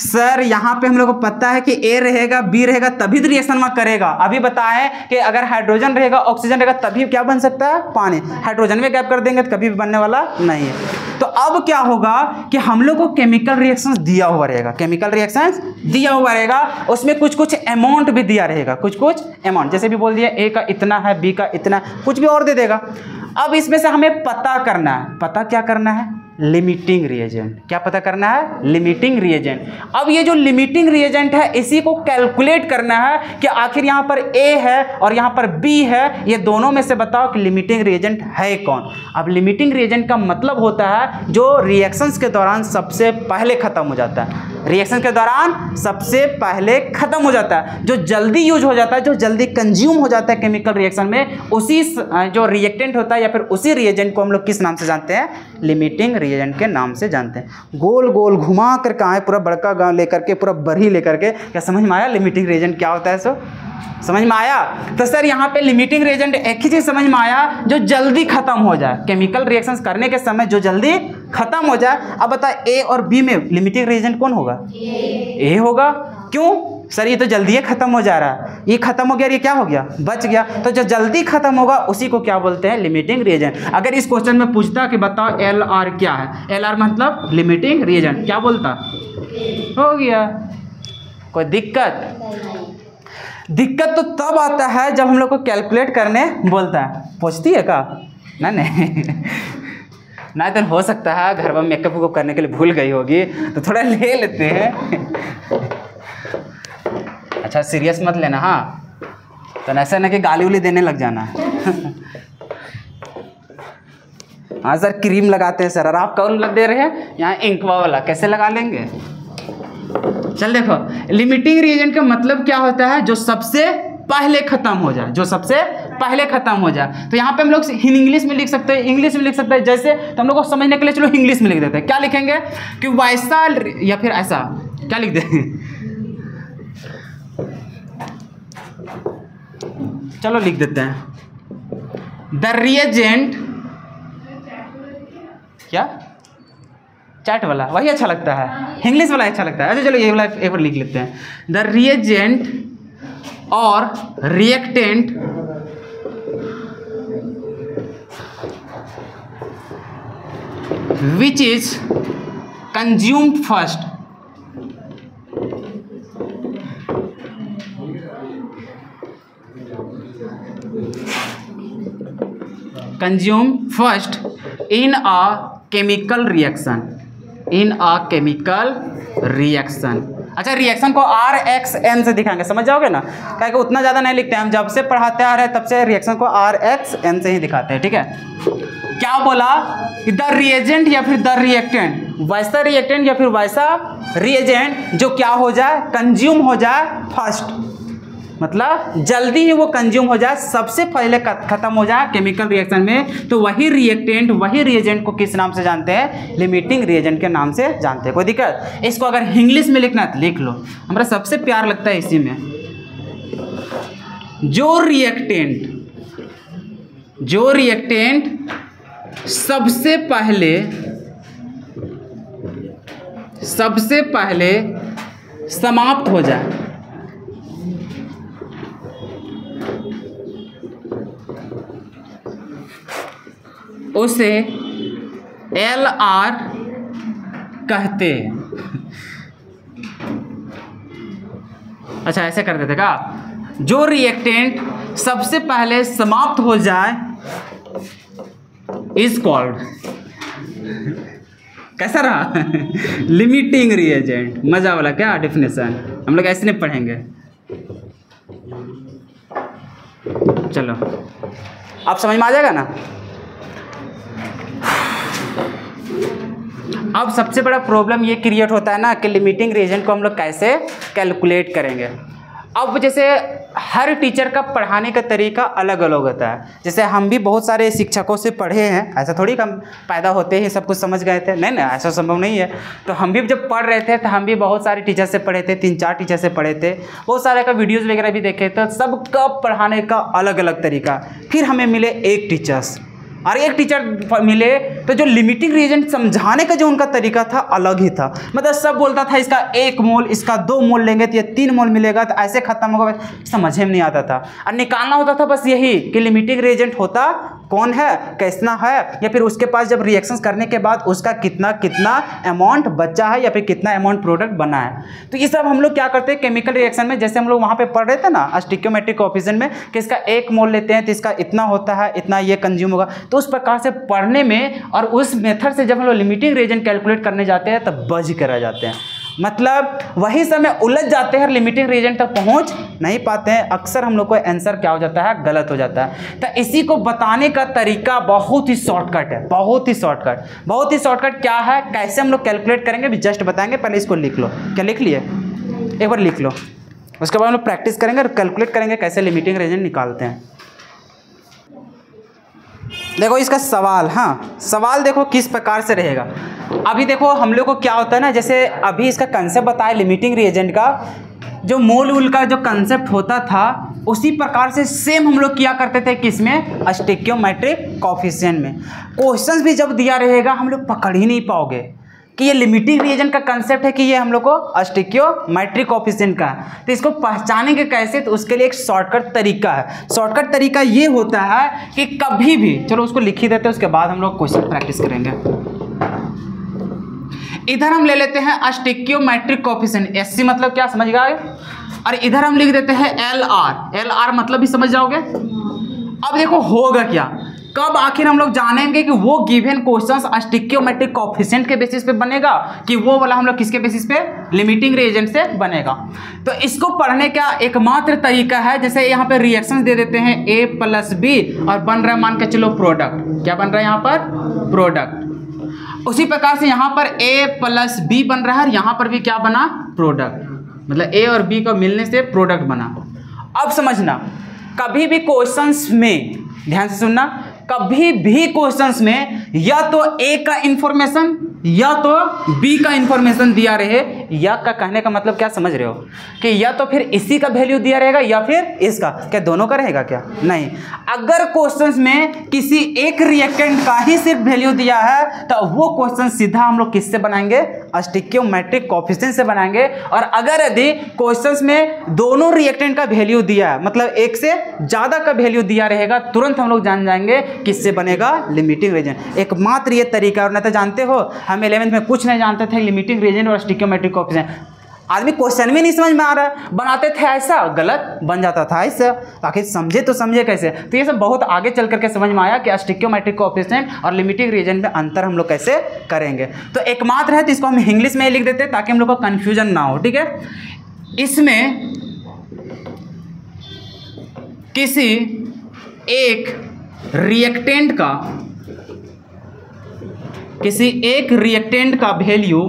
सर? यहाँ पे हम लोग को पता है कि ए रहेगा बी रहेगा तभी तो रिएक्शन में करेगा। अभी बताएं कि अगर हाइड्रोजन रहेगा ऑक्सीजन रहेगा तभी क्या बन सकता है पानी, हाइड्रोजन में गैप कर देंगे तो कभी भी बनने वाला नहीं है। तो अब क्या होगा कि हम लोग को केमिकल रिएक्शंस दिया हुआ रहेगा, केमिकल रिएक्शंस दिया हुआ रहेगा, उसमें कुछ कुछ अमाउंट भी दिया रहेगा, कुछ कुछ अमाउंट, जैसे भी बोल दिया ए का इतना है बी का इतना, कुछ भी और दे देगा। अब इसमें से हमें पता करना है, पता क्या करना है लिमिटिंग रिएजेंट, क्या पता करना है लिमिटिंग रिएजेंट। अब ये जो लिमिटिंग रिएजेंट है इसी को कैलकुलेट करना है कि आखिर यहाँ पर ए है और यहाँ पर बी है, ये दोनों में से बताओ कि लिमिटिंग रिएजेंट है कौन। अब लिमिटिंग रिएजेंट का मतलब होता है जो रिएक्शंस के दौरान सबसे पहले खत्म हो जाता है, रिएक्शन के दौरान सबसे पहले खत्म हो जाता है, जो जल्दी यूज हो जाता है, जो जल्दी कंज्यूम हो जाता है केमिकल रिएक्शन में, उसी जो रिएक्टेंट होता है या फिर उसी रिएजेंट को हम लोग किस नाम से जानते हैं लिमिटिंग रिएजेंट के नाम से जानते हैं। गोल गोल घुमा कर कहाँ है पूरा बड़का गाँव लेकर के, पूरा बरही लेकर के, क्या समझ में आया लिमिटिंग रिएजेंट क्या होता है सो समझ में आया? तो सर यहाँ पे लिमिटिंग रिएजेंट एक ही चीज समझ में आया जो जल्दी खत्म हो जाए, केमिकल रिएक्शंस करने के समय जो जल्दी खत्म हो जाए। अब बता ए और बी में लिमिटिंग रिएजेंट कौन होगा? ए होगा। क्यों सर? ये तो जल्दी खत्म हो जा रहा है, ये खत्म हो गया, ये क्या हो गया बच गया, तो जो जल्दी खत्म होगा उसी को क्या बोलते हैं लिमिटिंग रिएजेंट। अगर इस क्वेश्चन में पूछता कि बताओ एल आर क्या है, एल आर मतलब लिमिटिंग रिएजेंट, क्या बोलता हो गया। कोई दिक्कत? दिक्कत तो तब आता है जब हम लोग को कैलकुलेट करने बोलता है, पूछती है का ना नहीं ना, तो हो सकता है घर में मेकअप वेकअप करने के लिए भूल गई होगी तो थोड़ा ले लेते हैं। अच्छा सीरियस मत लेना हाँ, तो ऐसा ना कि गाली उली देने लग जाना। हाँ सर क्रीम लगाते हैं सर, और आप कौन लग दे रहे हैं यहाँ इंकवा वाला, कैसे लगा लेंगे। चल देखो लिमिटिंग रिएजेंट का मतलब क्या होता है, जो सबसे पहले खत्म हो जाए, जो सबसे पहले खत्म हो जाए। तो यहाँ पे हम लोग इंग्लिश में लिख सकते हैं, इंग्लिश में लिख सकते हैं जैसे, तो हम लोग को समझने के लिए चलो इंग्लिश में लिख देते हैं। क्या लिखेंगे कि वैसा या फिर ऐसा, क्या लिख देंगे चलो लिख देते हैं द रिएजेंट, क्या चैट वाला वही अच्छा लगता है, इंग्लिश वाला अच्छा लगता है। अच्छा चलो ये वाला एक बार लिख लेते हैं द रिएजेंट और reactant which is consumed first, consume first in a chemical reaction, in a chemical reaction. अच्छा रिएक्शन को आर एक्स एन से दिखाएंगे, समझ जाओगे ना, क्या उतना ज़्यादा नहीं लिखते हम, जब से पढ़ाते आ रहे तब से रिएक्शन को आर एक्स एन से ही दिखाते हैं ठीक है। क्या बोला द रिएजेंट या फिर द रिएक्टेंट, वैसा रिएक्टेंट या फिर वैसा रिएजेंट जो क्या हो जाए कंज्यूम हो जाए फर्स्ट, मतलब जल्दी ही वो कंज्यूम हो जाए, सबसे पहले खत्म हो जाए केमिकल रिएक्शन में, तो वही रिएक्टेंट वही रिएजेंट को किस नाम से जानते हैं लिमिटिंग रिएजेंट के नाम से जानते हैं। कोई दिक्कत? इसको अगर इंग्लिश में लिखना है तो लिख लो, हमारा सबसे प्यार लगता है इसी में। जो रिएक्टेंट, जो रिएक्टेंट सबसे पहले सबसे पहले समाप्त हो जाए, उसे एल आर कहते हैं। अच्छा ऐसे कर देते क्या, जो रिएक्टेंट सबसे पहले समाप्त हो जाए इज कॉल्ड, कैसा रहा लिमिटिंग रिएजेंट, मजा वाला क्या डेफिनेशन, हम लोग ऐसे नहीं पढ़ेंगे। चलो अब समझ में आ जाएगा ना। अब सबसे बड़ा प्रॉब्लम ये क्रिएट होता है ना कि लिमिटिंग रीजन को हम लोग कैसे कैलकुलेट करेंगे। अब जैसे हर टीचर का पढ़ाने का तरीका अलग अलग होता है, जैसे हम भी बहुत सारे शिक्षकों से पढ़े हैं, ऐसा थोड़ी कम पैदा होते ही सब कुछ समझ गए थे, नहीं ना, ऐसा संभव नहीं है। तो हम भी जब पढ़ रहे थे तो हम भी बहुत सारे टीचर से पढ़े थे, तीन चार टीचर से पढ़े थे, बहुत सारे का वीडियोज़ वगैरह भी देखे थे, सबका पढ़ाने का अलग अलग तरीका। फिर हमें मिले एक टीचर्स और एक टीचर मिले तो जो लिमिटिंग रीजन समझाने का जो उनका तरीका था अलग ही था। मतलब सब बोलता था इसका एक मोल, इसका दो मोल लेंगे तो ये तीन मोल मिलेगा, तो ऐसे खत्म होगा, समझ में नहीं आता था। और निकालना होता था बस यही कि लिमिटिंग रीजेंट होता कौन है, कैसना है, या फिर उसके पास जब रिएक्शंस करने के बाद उसका कितना कितना अमाउंट बचा है या फिर कितना अमाउंट प्रोडक्ट बना है। तो ये सब हम लोग क्या करते हैं केमिकल रिएक्शन में, जैसे हम लोग वहाँ पे पढ़ रहे थे ना स्टॉइकियोमेट्रिक कोएफिशिएंट में कि इसका एक मोल लेते हैं तो इसका इतना होता है, इतना ये कंज्यूम होगा। तो उस प्रकार से पढ़ने में और उस मेथड से जब हम लोग लिमिटिंग रीजन कैलकुलेट करने जाते हैं तब बज करा जाते हैं, मतलब वही समय उलझ जाते हैं, लिमिटिंग रीजन तक पहुंच नहीं पाते हैं, अक्सर हम लोग को आंसर क्या हो जाता है, गलत हो जाता है। तो इसी को बताने का तरीका बहुत ही शॉर्टकट है, बहुत ही शॉर्टकट बहुत ही शॉर्टकट क्या है, कैसे हम लोग कैलकुलेट करेंगे भी जस्ट बताएंगे। पहले इसको लिख लो, क्या लिख लिए, एक बार लिख लो, उसके बाद हम लोग प्रैक्टिस करेंगे और कैलकुलेट करेंगे कैसे लिमिटिंग रीजन निकालते हैं। देखो इसका सवाल, हाँ सवाल देखो किस प्रकार से रहेगा। अभी देखो हम लोग को क्या होता है ना, जैसे अभी इसका कंसेप्ट बताया लिमिटिंग रिएजेंट का, जो मोल वूल का जो कंसेप्ट होता था उसी प्रकार से सेम हम लोग किया करते थे किसमें, स्टॉइकियोमेट्रिक कोएफिशिएंट में। क्वेश्चंस भी जब दिया रहेगा हम लोग पकड़ ही नहीं पाओगे कि ये लिमिटिंग रीजन का कंसेप्ट है कि ये हम लोग को स्टॉइकियोमेट्रिक कोएफिशिएंट का है। तो इसको पहचानेंगे कैसे, तो उसके लिए एक शॉर्टकट तरीका है। शॉर्टकट तरीका ये होता है कि कभी भी, चलो उसको लिख ही देते हैं, उसके बाद हम लोग क्वेश्चन प्रैक्टिस करेंगे। इधर हम ले लेते हैं स्टॉइकियोमेट्रिक कोएफिशिएंट, एस सी मतलब क्या समझ गए, और इधर हम लिख देते हैं एल आर, एल आर मतलब भी समझ जाओगे। अब देखो होगा क्या, कब आखिर हम लोग जानेंगे कि वो गिवन क्वेश्चन स्टॉइकियोमेट्रिक कोएफिशिएंट के बेसिस पे बनेगा कि वो वाला हम लोग किसके बेसिस पे, लिमिटिंग रीजन से बनेगा। तो इसको पढ़ने का एकमात्र तरीका है, जैसे यहाँ पे रिएक्शंस दे देते हैं ए प्लस बी और बन रहा है मान के चलो प्रोडक्ट, क्या बन रहा है यहाँ पर, प्रोडक्ट। उसी प्रकार से यहाँ पर ए प्लस बी बन रहा है और यहाँ पर भी क्या बना, प्रोडक्ट, मतलब ए और बी को मिलने से प्रोडक्ट बना। अब समझना कभी भी क्वेश्चंस में, ध्यान से सुनना, कभी भी क्वेश्चंस में या तो ए का इंफॉर्मेशन या तो बी का इंफॉर्मेशन दिया रहे, या का कहने का मतलब क्या समझ रहे हो कि या तो फिर इसी का वैल्यू दिया रहेगा या फिर इसका, क्या दोनों का रहेगा क्या, नहीं। अगर क्वेश्चंस में किसी एक रिएक्टेंट का ही सिर्फ वैल्यू दिया है तो वो क्वेश्चन सीधा हम लोग किससे बनाएंगे, स्टॉइकियोमेट्रिक कोएफिशिएंट से बनाएंगे। और अगर यदि क्वेश्चंस में दोनों रिएक्टेंट का वैल्यू दिया है, मतलब एक से ज़्यादा का वैल्यू दिया रहेगा, तुरंत हम लोग जान जाएंगे किससे बनेगा, लिमिटिंग रीजन। एकमात्र ये तरीका, और नहीं तो जानते हो हम इलेवेंथ में कुछ नहीं जानते थे लिमिटिंग रीजन और स्टॉइकियोमेट्रिक कोएफिशिएंट, आदमी क्वेश्चन भी नहीं समझ में आ रहा है, बनाते थे ऐसा गलत बन जाता था ऐसा, आखिर समझे तो समझे कैसे। तो ये सब बहुत आगे चल करके समझ में आया कि स्टॉइकियोमेट्रिक कोएफिशिएंट और लिमिटिंग रीजन में अंतर हम लोग कैसे करेंगे। तो एकमात्र है, तो इसको हम इंग्लिश में लिख देते हैं ताकि हम लोग को कन्फ्यूजन ना हो, ठीक है। इसमें किसी एक रिएक्टेंट का किसी एक रिएक्टेंट का वैल्यू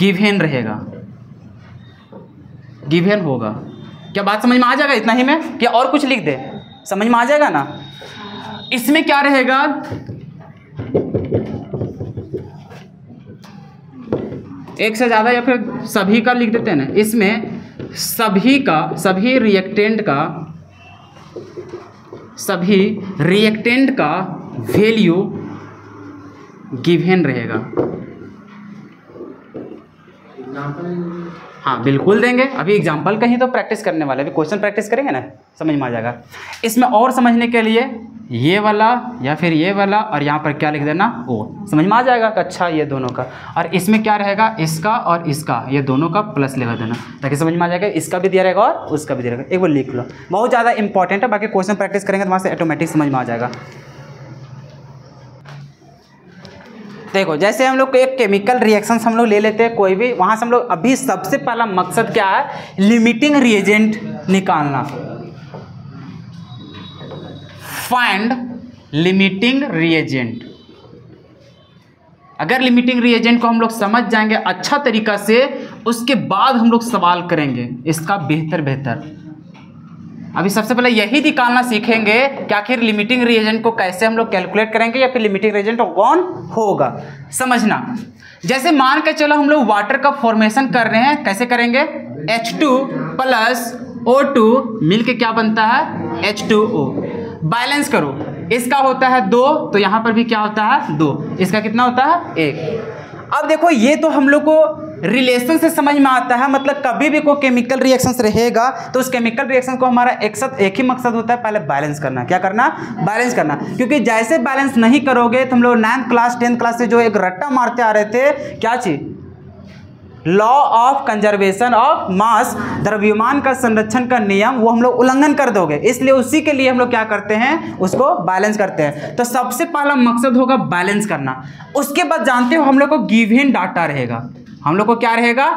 गिवन रहेगा, गिवन होगा। क्या बात समझ में आ जाएगा इतना ही में, क्या और कुछ लिख दे, समझ में आ जाएगा ना। इसमें क्या रहेगा, एक से ज्यादा या फिर सभी का लिख देते हैं ना, इसमें सभी का, सभी रिएक्टेंट का सभी रिएक्टेंट का वैल्यू गिवन रहेगा। हाँ बिल्कुल देंगे, अभी एग्जाम्पल कहीं तो प्रैक्टिस करने वाले, अभी क्वेश्चन प्रैक्टिस करेंगे ना, समझ में आ जाएगा। इसमें और समझने के लिए ये वाला या फिर ये वाला और यहाँ पर क्या लिख देना, ओ, समझ में आ जाएगा अच्छा ये दोनों का। और इसमें क्या रहेगा, इसका और इसका, ये दोनों का प्लस लगा देना ताकि समझ में आ जाएगा, इसका भी दिया रहेगा और उसका भी दिया रहेगा। एक बार लिख लो, बहुत ज़्यादा इंपॉर्टेंट है, बाकी क्वेश्चन प्रैक्टिस करेंगे तो वहाँ से ऑटोमेटिक समझ में आ जाएगा। देखो जैसे हम लोग एक केमिकल रिएक्शन हम लोग ले लेते हैं कोई भी, वहाँ से हम लोग अभी सबसे पहला मकसद क्या है, लिमिटिंग रिएजेंट निकालना। Find limiting reagent. अगर लिमिटिंग रिएजेंट को हम लोग समझ जाएंगे अच्छा तरीका से, उसके बाद हम लोग सवाल करेंगे इसका बेहतर बेहतर। अभी सबसे पहले यही निकालना सीखेंगे कि आखिर लिमिटिंग रिएजेंट को कैसे हम लोग कैलकुलेट करेंगे या फिर लिमिटिंग रिएजेंट कौन होगा। समझना, जैसे मान के चलो हम लोग वाटर का फॉर्मेशन कर रहे हैं, कैसे करेंगे? H two plus O two मिलके क्या बनता है? H to O। बैलेंस करो, इसका होता है दो, तो यहाँ पर भी क्या होता है? दो। इसका कितना होता है? एक। अब देखो ये तो हम लोग को रिलेशन से समझ में आता है, मतलब कभी भी कोई केमिकल रिएक्शंस रहेगा तो उस केमिकल रिएक्शन को हमारा एक साथ एक ही मकसद होता है, पहले बैलेंस करना। क्या करना? बैलेंस करना। क्योंकि जैसे बैलेंस नहीं करोगे तो हम लोग नाइन्थ क्लास टेंथ क्लास से जो एक रट्टा मारते आ रहे थे, क्या चीज? Law of conservation of mass, द्रव्यमान का संरक्षण का नियम, वो हम लोग उल्लंघन कर दोगे। इसलिए उसी के लिए हम लोग क्या करते हैं? उसको बैलेंस करते हैं। तो सबसे पहला मकसद होगा बैलेंस करना। उसके बाद जानते हो हम लोग को गिवन डाटा रहेगा, हम लोग को क्या रहेगा?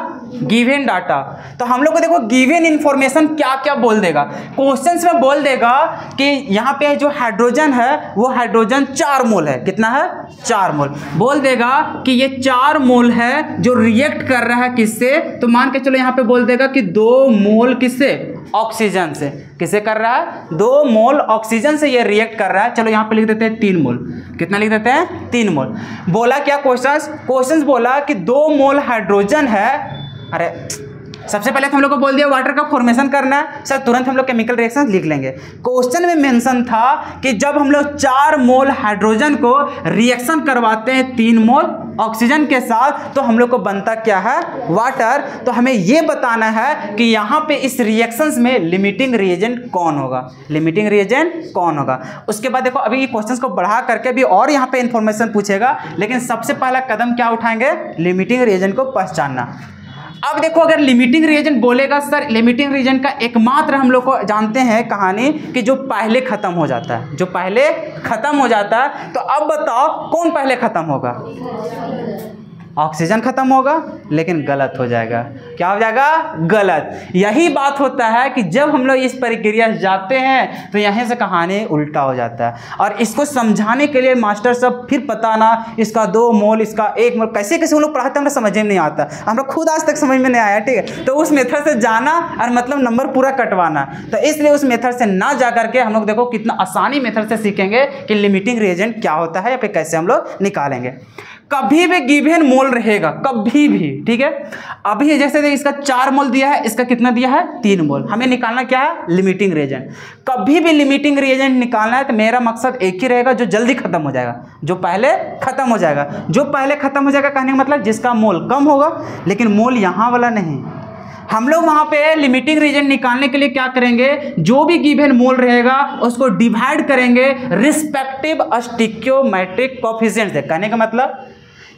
Given data. तो हम लोग को देखो गिवन इन्फॉर्मेशन क्या क्या बोल देगा क्वेश्चंस में। बोल देगा कि यहाँ पे जो हाइड्रोजन है वो हाइड्रोजन चार मोल है। कितना है? चार मोल। बोल देगा कि ये चार मोल है जो रिएक्ट कर रहा है किससे, तो मान के चलो यहाँ पे बोल देगा कि दो मोल किससे? ऑक्सीजन से। किससे कर रहा है? दो मोल ऑक्सीजन से ये रिएक्ट कर रहा है। चलो यहाँ पे लिख देते हैं तीन मोल। कितना लिख देते हैं? तीन मोल। बोला क्या क्वेश्चंस? क्वेश्चंस बोला कि दो मोल हाइड्रोजन है। अरे सबसे पहले तो हम लोग को बोल दिया वाटर का फॉर्मेशन करना है, सर तुरंत हम लोग केमिकल रिएक्शन लिख लेंगे। क्वेश्चन में मेंशन था कि जब हम लोग चार मोल हाइड्रोजन को रिएक्शन करवाते हैं तीन मोल ऑक्सीजन के साथ तो हम लोग को बनता क्या है? वाटर। तो हमें ये बताना है कि यहाँ पे इस रिएक्शंस में लिमिटिंग रिएजेंट कौन होगा, लिमिटिंग रिएजेंट कौन होगा। उसके बाद देखो अभी क्वेश्चंस को बढ़ा करके भी और यहाँ पे इन्फॉर्मेशन पूछेगा, लेकिन सबसे पहला कदम क्या उठाएंगे? लिमिटिंग रिएजेंट को पहचानना। अब देखो अगर लिमिटिंग रिएजेंट बोलेगा, सर लिमिटिंग रिएजेंट का एकमात्र हम लोग को जानते हैं कहानी कि जो पहले खत्म हो जाता है, जो पहले खत्म हो जाता है। तो अब बताओ कौन पहले खत्म होगा? ऑक्सीजन खत्म होगा, लेकिन गलत हो जाएगा। क्या हो जाएगा? गलत। यही बात होता है कि जब हम लोग इस प्रक्रिया से जाते हैं तो यहाँ से कहानी उल्टा हो जाता है। और इसको समझाने के लिए मास्टर सब फिर पता ना इसका दो मोल इसका एक मोल कैसे कैसे हम लोग पढ़ाते हैं, समझ में नहीं आता, हम लोग खुद आज तक समझ में नहीं आया। ठीक है, तो उस मेथड से जाना और मतलब नंबर पूरा कटवाना, तो इसलिए उस मेथड से ना जा करके हम लोग देखो कितना आसानी मेथड से सीखेंगे कि लिमिटिंग रिएजेंट क्या होता है या फिर कैसे हम लोग निकालेंगे। कभी भी गिवन मोल रहेगा, कभी भी। ठीक है, अभी जैसे इसका चार मोल दिया है, इसका कितना दिया है? तीन मोल। हमें निकालना क्या है? Limiting reagent. कभी भी लिमिटिंग रिएजेंट निकालना है तो मेरा मकसद एक ही रहेगा, जो जल्दी खत्म हो जाएगा, जो पहले खत्म हो जाएगा। जो पहले खत्म हो जाएगा कहने का मतलब जिसका मोल कम होगा, लेकिन मोल यहाँ वाला नहीं। हम लोग वहाँ पे लिमिटिंग रिएजेंट निकालने के लिए क्या करेंगे? जो भी गिवन मोल रहेगा उसको डिवाइड करेंगे रिस्पेक्टिव स्टॉइकियोमेट्रिक कोएफिशिएंट से। कहने का मतलब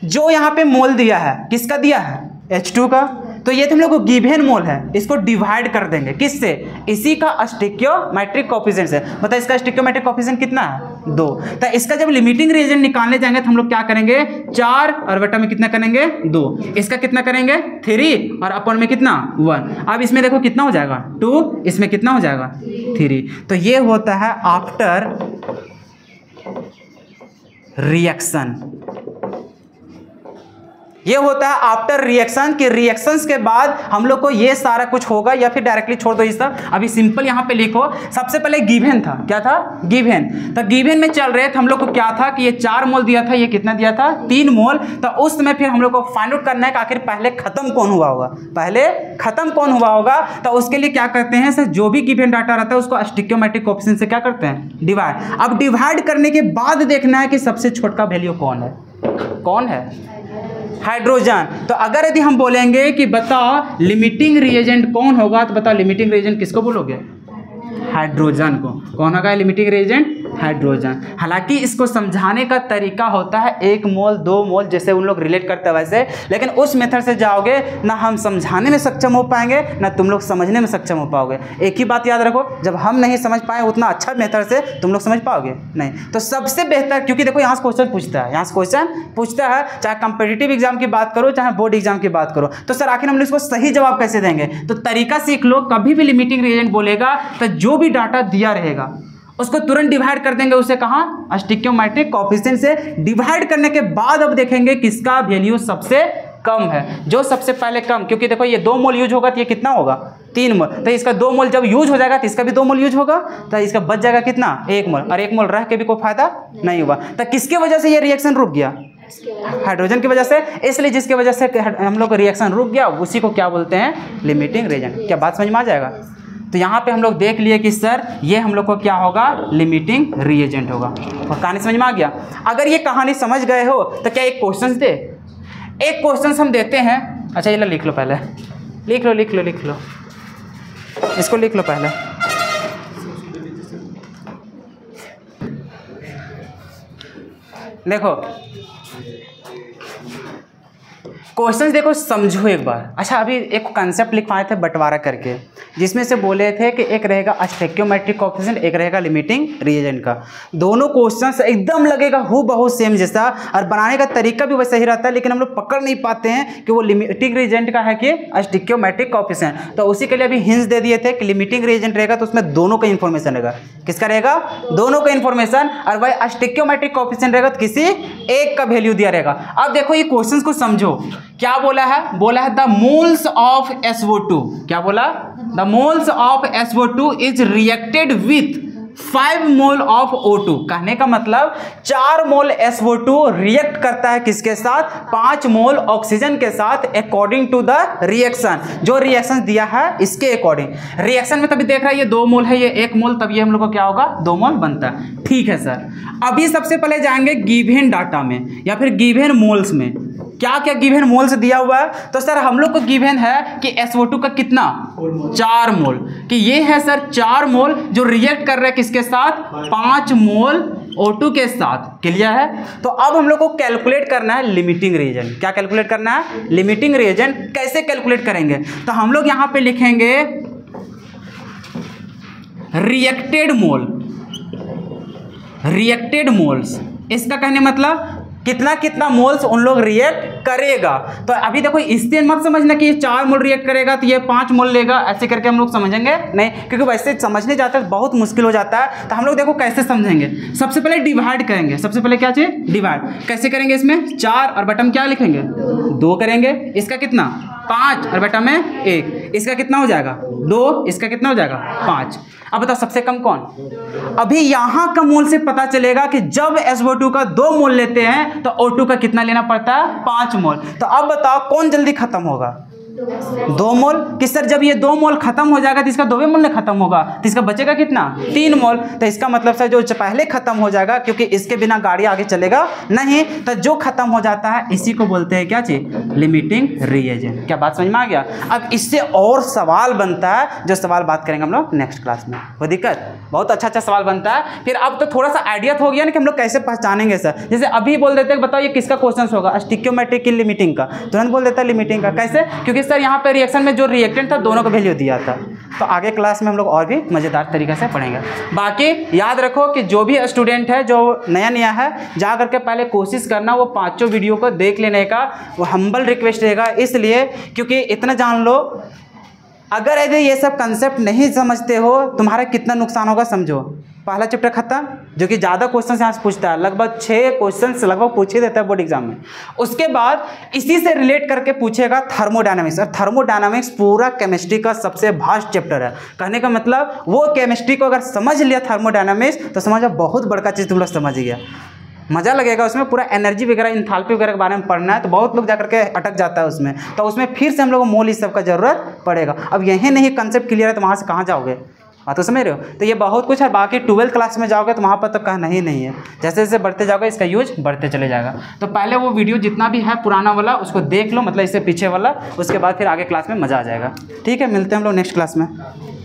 जो यहाँ पे मोल दिया है, किसका दिया है? H टू का। तो ये तो हम लोग को गिवन मोल है, इसको डिवाइड कर देंगे किससे? इसी का स्टॉइकियोमेट्रिक कोएफिशिएंट से। मतलब इसका स्टॉइकियोमेट्रिक कोएफिशिएंट कितना है? दो। तो इसका जब लिमिटिंग रिएजेंट निकालने जाएंगे तो हम लोग क्या करेंगे? चार और बटा में कितना करेंगे? दो। इसका कितना करेंगे? थ्री और अपन में कितना? वन। अब इसमें देखो कितना हो जाएगा? टू। इसमें कितना हो जाएगा? थ्री। तो ये होता है आफ्टर रिएक्शन। ये होता है आफ्टर रिएक्शन कि रिएक्शंस के बाद हम लोग को ये सारा कुछ होगा या फिर डायरेक्टली छोड़ दो ये सब। अभी सिंपल यहाँ पे लिखो, सबसे पहले गिवन था, क्या था? गिवन। तो गिवन में चल रहे थे हम लोग को क्या था कि ये चार मोल दिया था, ये कितना दिया था? तीन मोल। तो उस समय फिर हम लोग को फाइंड आउट करना है कि आखिर पहले खत्म कौन हुआ होगा, पहले खत्म कौन हुआ होगा। तो उसके लिए क्या करते हैं? सर जो भी गिवन डाटा रहता है उसको स्टॉइकियोमेट्रिक कोएफिशिएंट से क्या करते हैं? डिवाइड। अब डिवाइड करने के बाद देखना है कि सबसे छोटा वैल्यू कौन है, कौन है? हाइड्रोजन। तो अगर यदि हम बोलेंगे कि बताओ लिमिटिंग रिएजेंट कौन होगा, तो बताओ लिमिटिंग रिएजेंट किसको बोलोगे? हाइड्रोजन को। कौन होगा लिमिटिंग रिएजेंट? हाइड्रोजन। हालांकि इसको समझाने का तरीका होता है एक मोल दो मोल, जैसे उन लोग रिलेट करते हैं वैसे, लेकिन उस मेथड से जाओगे ना हम समझाने में सक्षम हो पाएंगे ना तुम लोग समझने में सक्षम हो पाओगे। एक ही बात याद रखो, जब हम नहीं समझ पाए उतना अच्छा मेथड से तुम लोग समझ पाओगे नहीं। तो सबसे बेहतर, क्योंकि देखो यहाँ से क्वेश्चन पूछता है, यहाँ से क्वेश्चन पूछता है, चाहे कॉम्पिटिटिव एग्जाम की बात करो चाहे बोर्ड एग्जाम की बात करो, तो सर आखिर हम लोग इसको सही जवाब कैसे देंगे? तो तरीका सीख लो। कभी भी लिमिटिंग रिएजेंट बोलेगा तो जो भी डाटा दिया रहेगा उसको तुरंत डिवाइड कर देंगे, उसे कहा स्टॉइकियोमेट्रिक कोएफिशिएंट से। डिवाइड करने के बाद अब देखेंगे किसका वैल्यू सबसे कम है, जो सबसे पहले कम, क्योंकि देखो ये दो मोल यूज होगा तो ये कितना होगा, तीन मोल, तो इसका दो मोल जब यूज हो जाएगा तो इसका भी दो मोल यूज होगा, तो इसका बच जाएगा कितना, एक मोल, और एक मोल रह के भी कोई फायदा नहीं हुआ। तो किसके वजह से ये रिएक्शन रुक गया, हाइड्रोजन की वजह से, इसलिए जिसकी वजह से हम लोग रिएक्शन रुक गया उसी को क्या बोलते हैं, लिमिटिंग रीजन। क्या बात समझ में आ जाएगा? तो यहाँ पे हम लोग देख लिए कि सर ये हम लोग को क्या होगा, लिमिटिंग रिएजेंट होगा। और कहानी समझ में आ गया? अगर ये कहानी समझ गए हो तो क्या एक क्वेश्चन दे, एक क्वेश्चन हम देते हैं। अच्छा ये लिख लो, पहले लिख लो लिख लो लिख लो इसको लिख लो पहले। देखो क्वेश्चंस देखो, समझो एक बार। अच्छा अभी एक कॉन्सेप्ट लिखवाए थे बंटवारा करके, जिसमें से बोले थे कि एक रहेगा स्टॉइकियोमेट्रिक कोएफिशिएंट, एक रहेगा लिमिटिंग रीजन का। दोनों क्वेश्चंस एकदम लगेगा हूबहू सेम जैसा, और बनाने का तरीका भी वैसा ही रहता है, लेकिन हम लोग पकड़ नहीं पाते हैं कि वो लिमिटिंग रीजन का है कि स्टॉइकियोमेट्रिक कोएफिशिएंट। तो उसी के लिए अभी हिंट्स दे दिए थे कि लिमिटिंग रीजन रहेगा तो उसमें दोनों का इन्फॉर्मेशन रहेगा। किसका रहेगा? दोनों का इन्फॉर्मेशन। और वही स्टॉइकियोमेट्रिक कोएफिशिएंट रहेगा तो किसी एक का वैल्यू दिया रहेगा। अब देखो ये क्वेश्चन को समझो, क्या बोला है, बोला है the moles of S O two, क्या बोला, the moles of S O two is reacted with five mole of O two. कहने का मतलब चार mole S O two react करता है किसके साथ, पाँच मोल ऑक्सीजन के साथ, अकॉर्डिंग टू द रिएक्शन, जो रिएक्शन दिया है इसके अकॉर्डिंग। रिएक्शन में तभी देख रहा है ये दो मोल है ये एक मोल, तब ये हम लोग को क्या होगा, दो मोल बनता है। ठीक है सर, अभी सबसे पहले जाएंगे गिवेन डाटा में या फिर गिवेन मोल्स में, क्या क्या गिवेन मोल से दिया हुआ है। तो सर हम लोग को गिवेन है कि एस ओ टू का कितना, चार मोल, कि ये है सर चार मोल जो रिएक्ट कर रहे हैं किसके साथ, पाँच मोल ओ टू के साथ। क्लियर है? तो अब हम लोग को कैलकुलेट करना है लिमिटिंग रीजन। क्या कैलकुलेट करना है, लिमिटिंग रीजन। कैसे कैलकुलेट करेंगे, तो हम लोग यहाँ पे लिखेंगे रिएक्टेड मोल, रिएक्टेड मोल्स, इसका कहने मतलब कितना कितना मोल्स उन लोग रिएक्ट करेगा। तो अभी देखो इससे मत समझना कि ये चार मोल रिएक्ट करेगा तो ये पाँच मोल लेगा, ऐसे करके हम लोग समझेंगे नहीं, क्योंकि वैसे समझने जाते हैं बहुत मुश्किल हो जाता है। तो हम लोग देखो कैसे समझेंगे, सबसे पहले डिवाइड करेंगे। सबसे पहले क्या चाहिए, डिवाइड कैसे करेंगे, इसमें चार और बटम क्या लिखेंगे, दो करेंगे, इसका कितना पाँच और बटम में एक, इसका कितना हो जाएगा दो, इसका कितना हो जाएगा पाँच। अब बताओ सबसे कम कौन, अभी यहाँ का मोल से पता चलेगा कि जब एस ओ टू का दो मोल लेते हैं तो ओ टू का कितना लेना पड़ता है, पाँच मोल। तो अब बताओ कौन जल्दी खत्म होगा, दो मोल। कि सर जब ये दो मोल खत्म हो जाएगा तो इसका दोवे मोल ने खत्म होगा, तो इसका बचेगा कितना, तीन मोल। तो इसका मतलब सर जो पहले खत्म हो जाएगा, क्योंकि इसके बिना गाड़ी आगे चलेगा नहीं, तो जो खत्म हो जाता है इसी को बोलते हैं क्या चीज, लिमिटिंग रिएजेंट। क्या बात समझ में आ गया? अब इससे और सवाल बनता है, जो सवाल बात करेंगे हम लोग नेक्स्ट क्लास में। वो दिक्कत बहुत अच्छा अच्छा सवाल बनता है। फिर अब तो थोड़ा सा आइडिया हो गया ना कि हम लोग कैसे पहचानेंगे सर। जैसे अभी बोल देते हैं बताओ ये किसका क्वेश्चन होगा, स्टॉइकियोमेट्रिक की लिमिटिंग का, तुरंत बोल देता है लिमिटिंग का, कैसे, क्योंकि सर यहाँ पे रिएक्शन में जो रिएक्टेंट था दोनों का वैल्यू दिया था। तो आगे क्लास में हम लोग और भी मज़ेदार तरीके से पढ़ेंगे। बाकी याद रखो कि जो भी स्टूडेंट है जो नया नया है, जा करके पहले कोशिश करना वो पांचों वीडियो को देख लेने का, वो हम्बल रिक्वेस्ट रहेगा। इसलिए क्योंकि इतना जान लो, अगर यदि ये सब कंसेप्ट नहीं समझते हो तुम्हारा कितना नुकसान होगा समझो। पहला चैप्टर खत्म, जो कि ज़्यादा क्वेश्चन यहाँ से पूछता है, लगभग छः क्वेश्चन लगभग पूछ ही देता है बोर्ड एग्जाम में। उसके बाद इसी से रिलेट करके पूछेगा थर्मोडायनमिक्स, और थर्मोडायनमिक्स पूरा केमिस्ट्री का सबसे वास्ट चैप्टर है। कहने का मतलब वो केमिस्ट्री को अगर समझ लिया थर्मोडायनमिक्स तो समझो बहुत बड़का चीज़ तुम लोग समझ गया। मज़ा लगेगा उसमें, पूरा एनर्जी वगैरह इन्थाल्पी वगैरह के बारे में पढ़ना है, तो बहुत लोग जाकर के अटक जाता है उसमें। तो उसमें फिर से हम लोग को मोल इस सब का ज़रूरत पड़ेगा। अब यही नहीं कंसेप्ट क्लियर है तो वहाँ से कहाँ जाओगे, बात तो समझ रहे हो। तो ये बहुत कुछ है। बाकी ट्वेल्थ क्लास में जाओगे तो वहाँ पर तो कहना ही नहीं है, जैसे जैसे बढ़ते जाओगे इसका यूज बढ़ते चले जाएगा। तो पहले वो वीडियो जितना भी है पुराना वाला उसको देख लो, मतलब इससे पीछे वाला, उसके बाद फिर आगे क्लास में मज़ा आ जाएगा। ठीक है, मिलते हैं हम लोग नेक्स्ट क्लास में।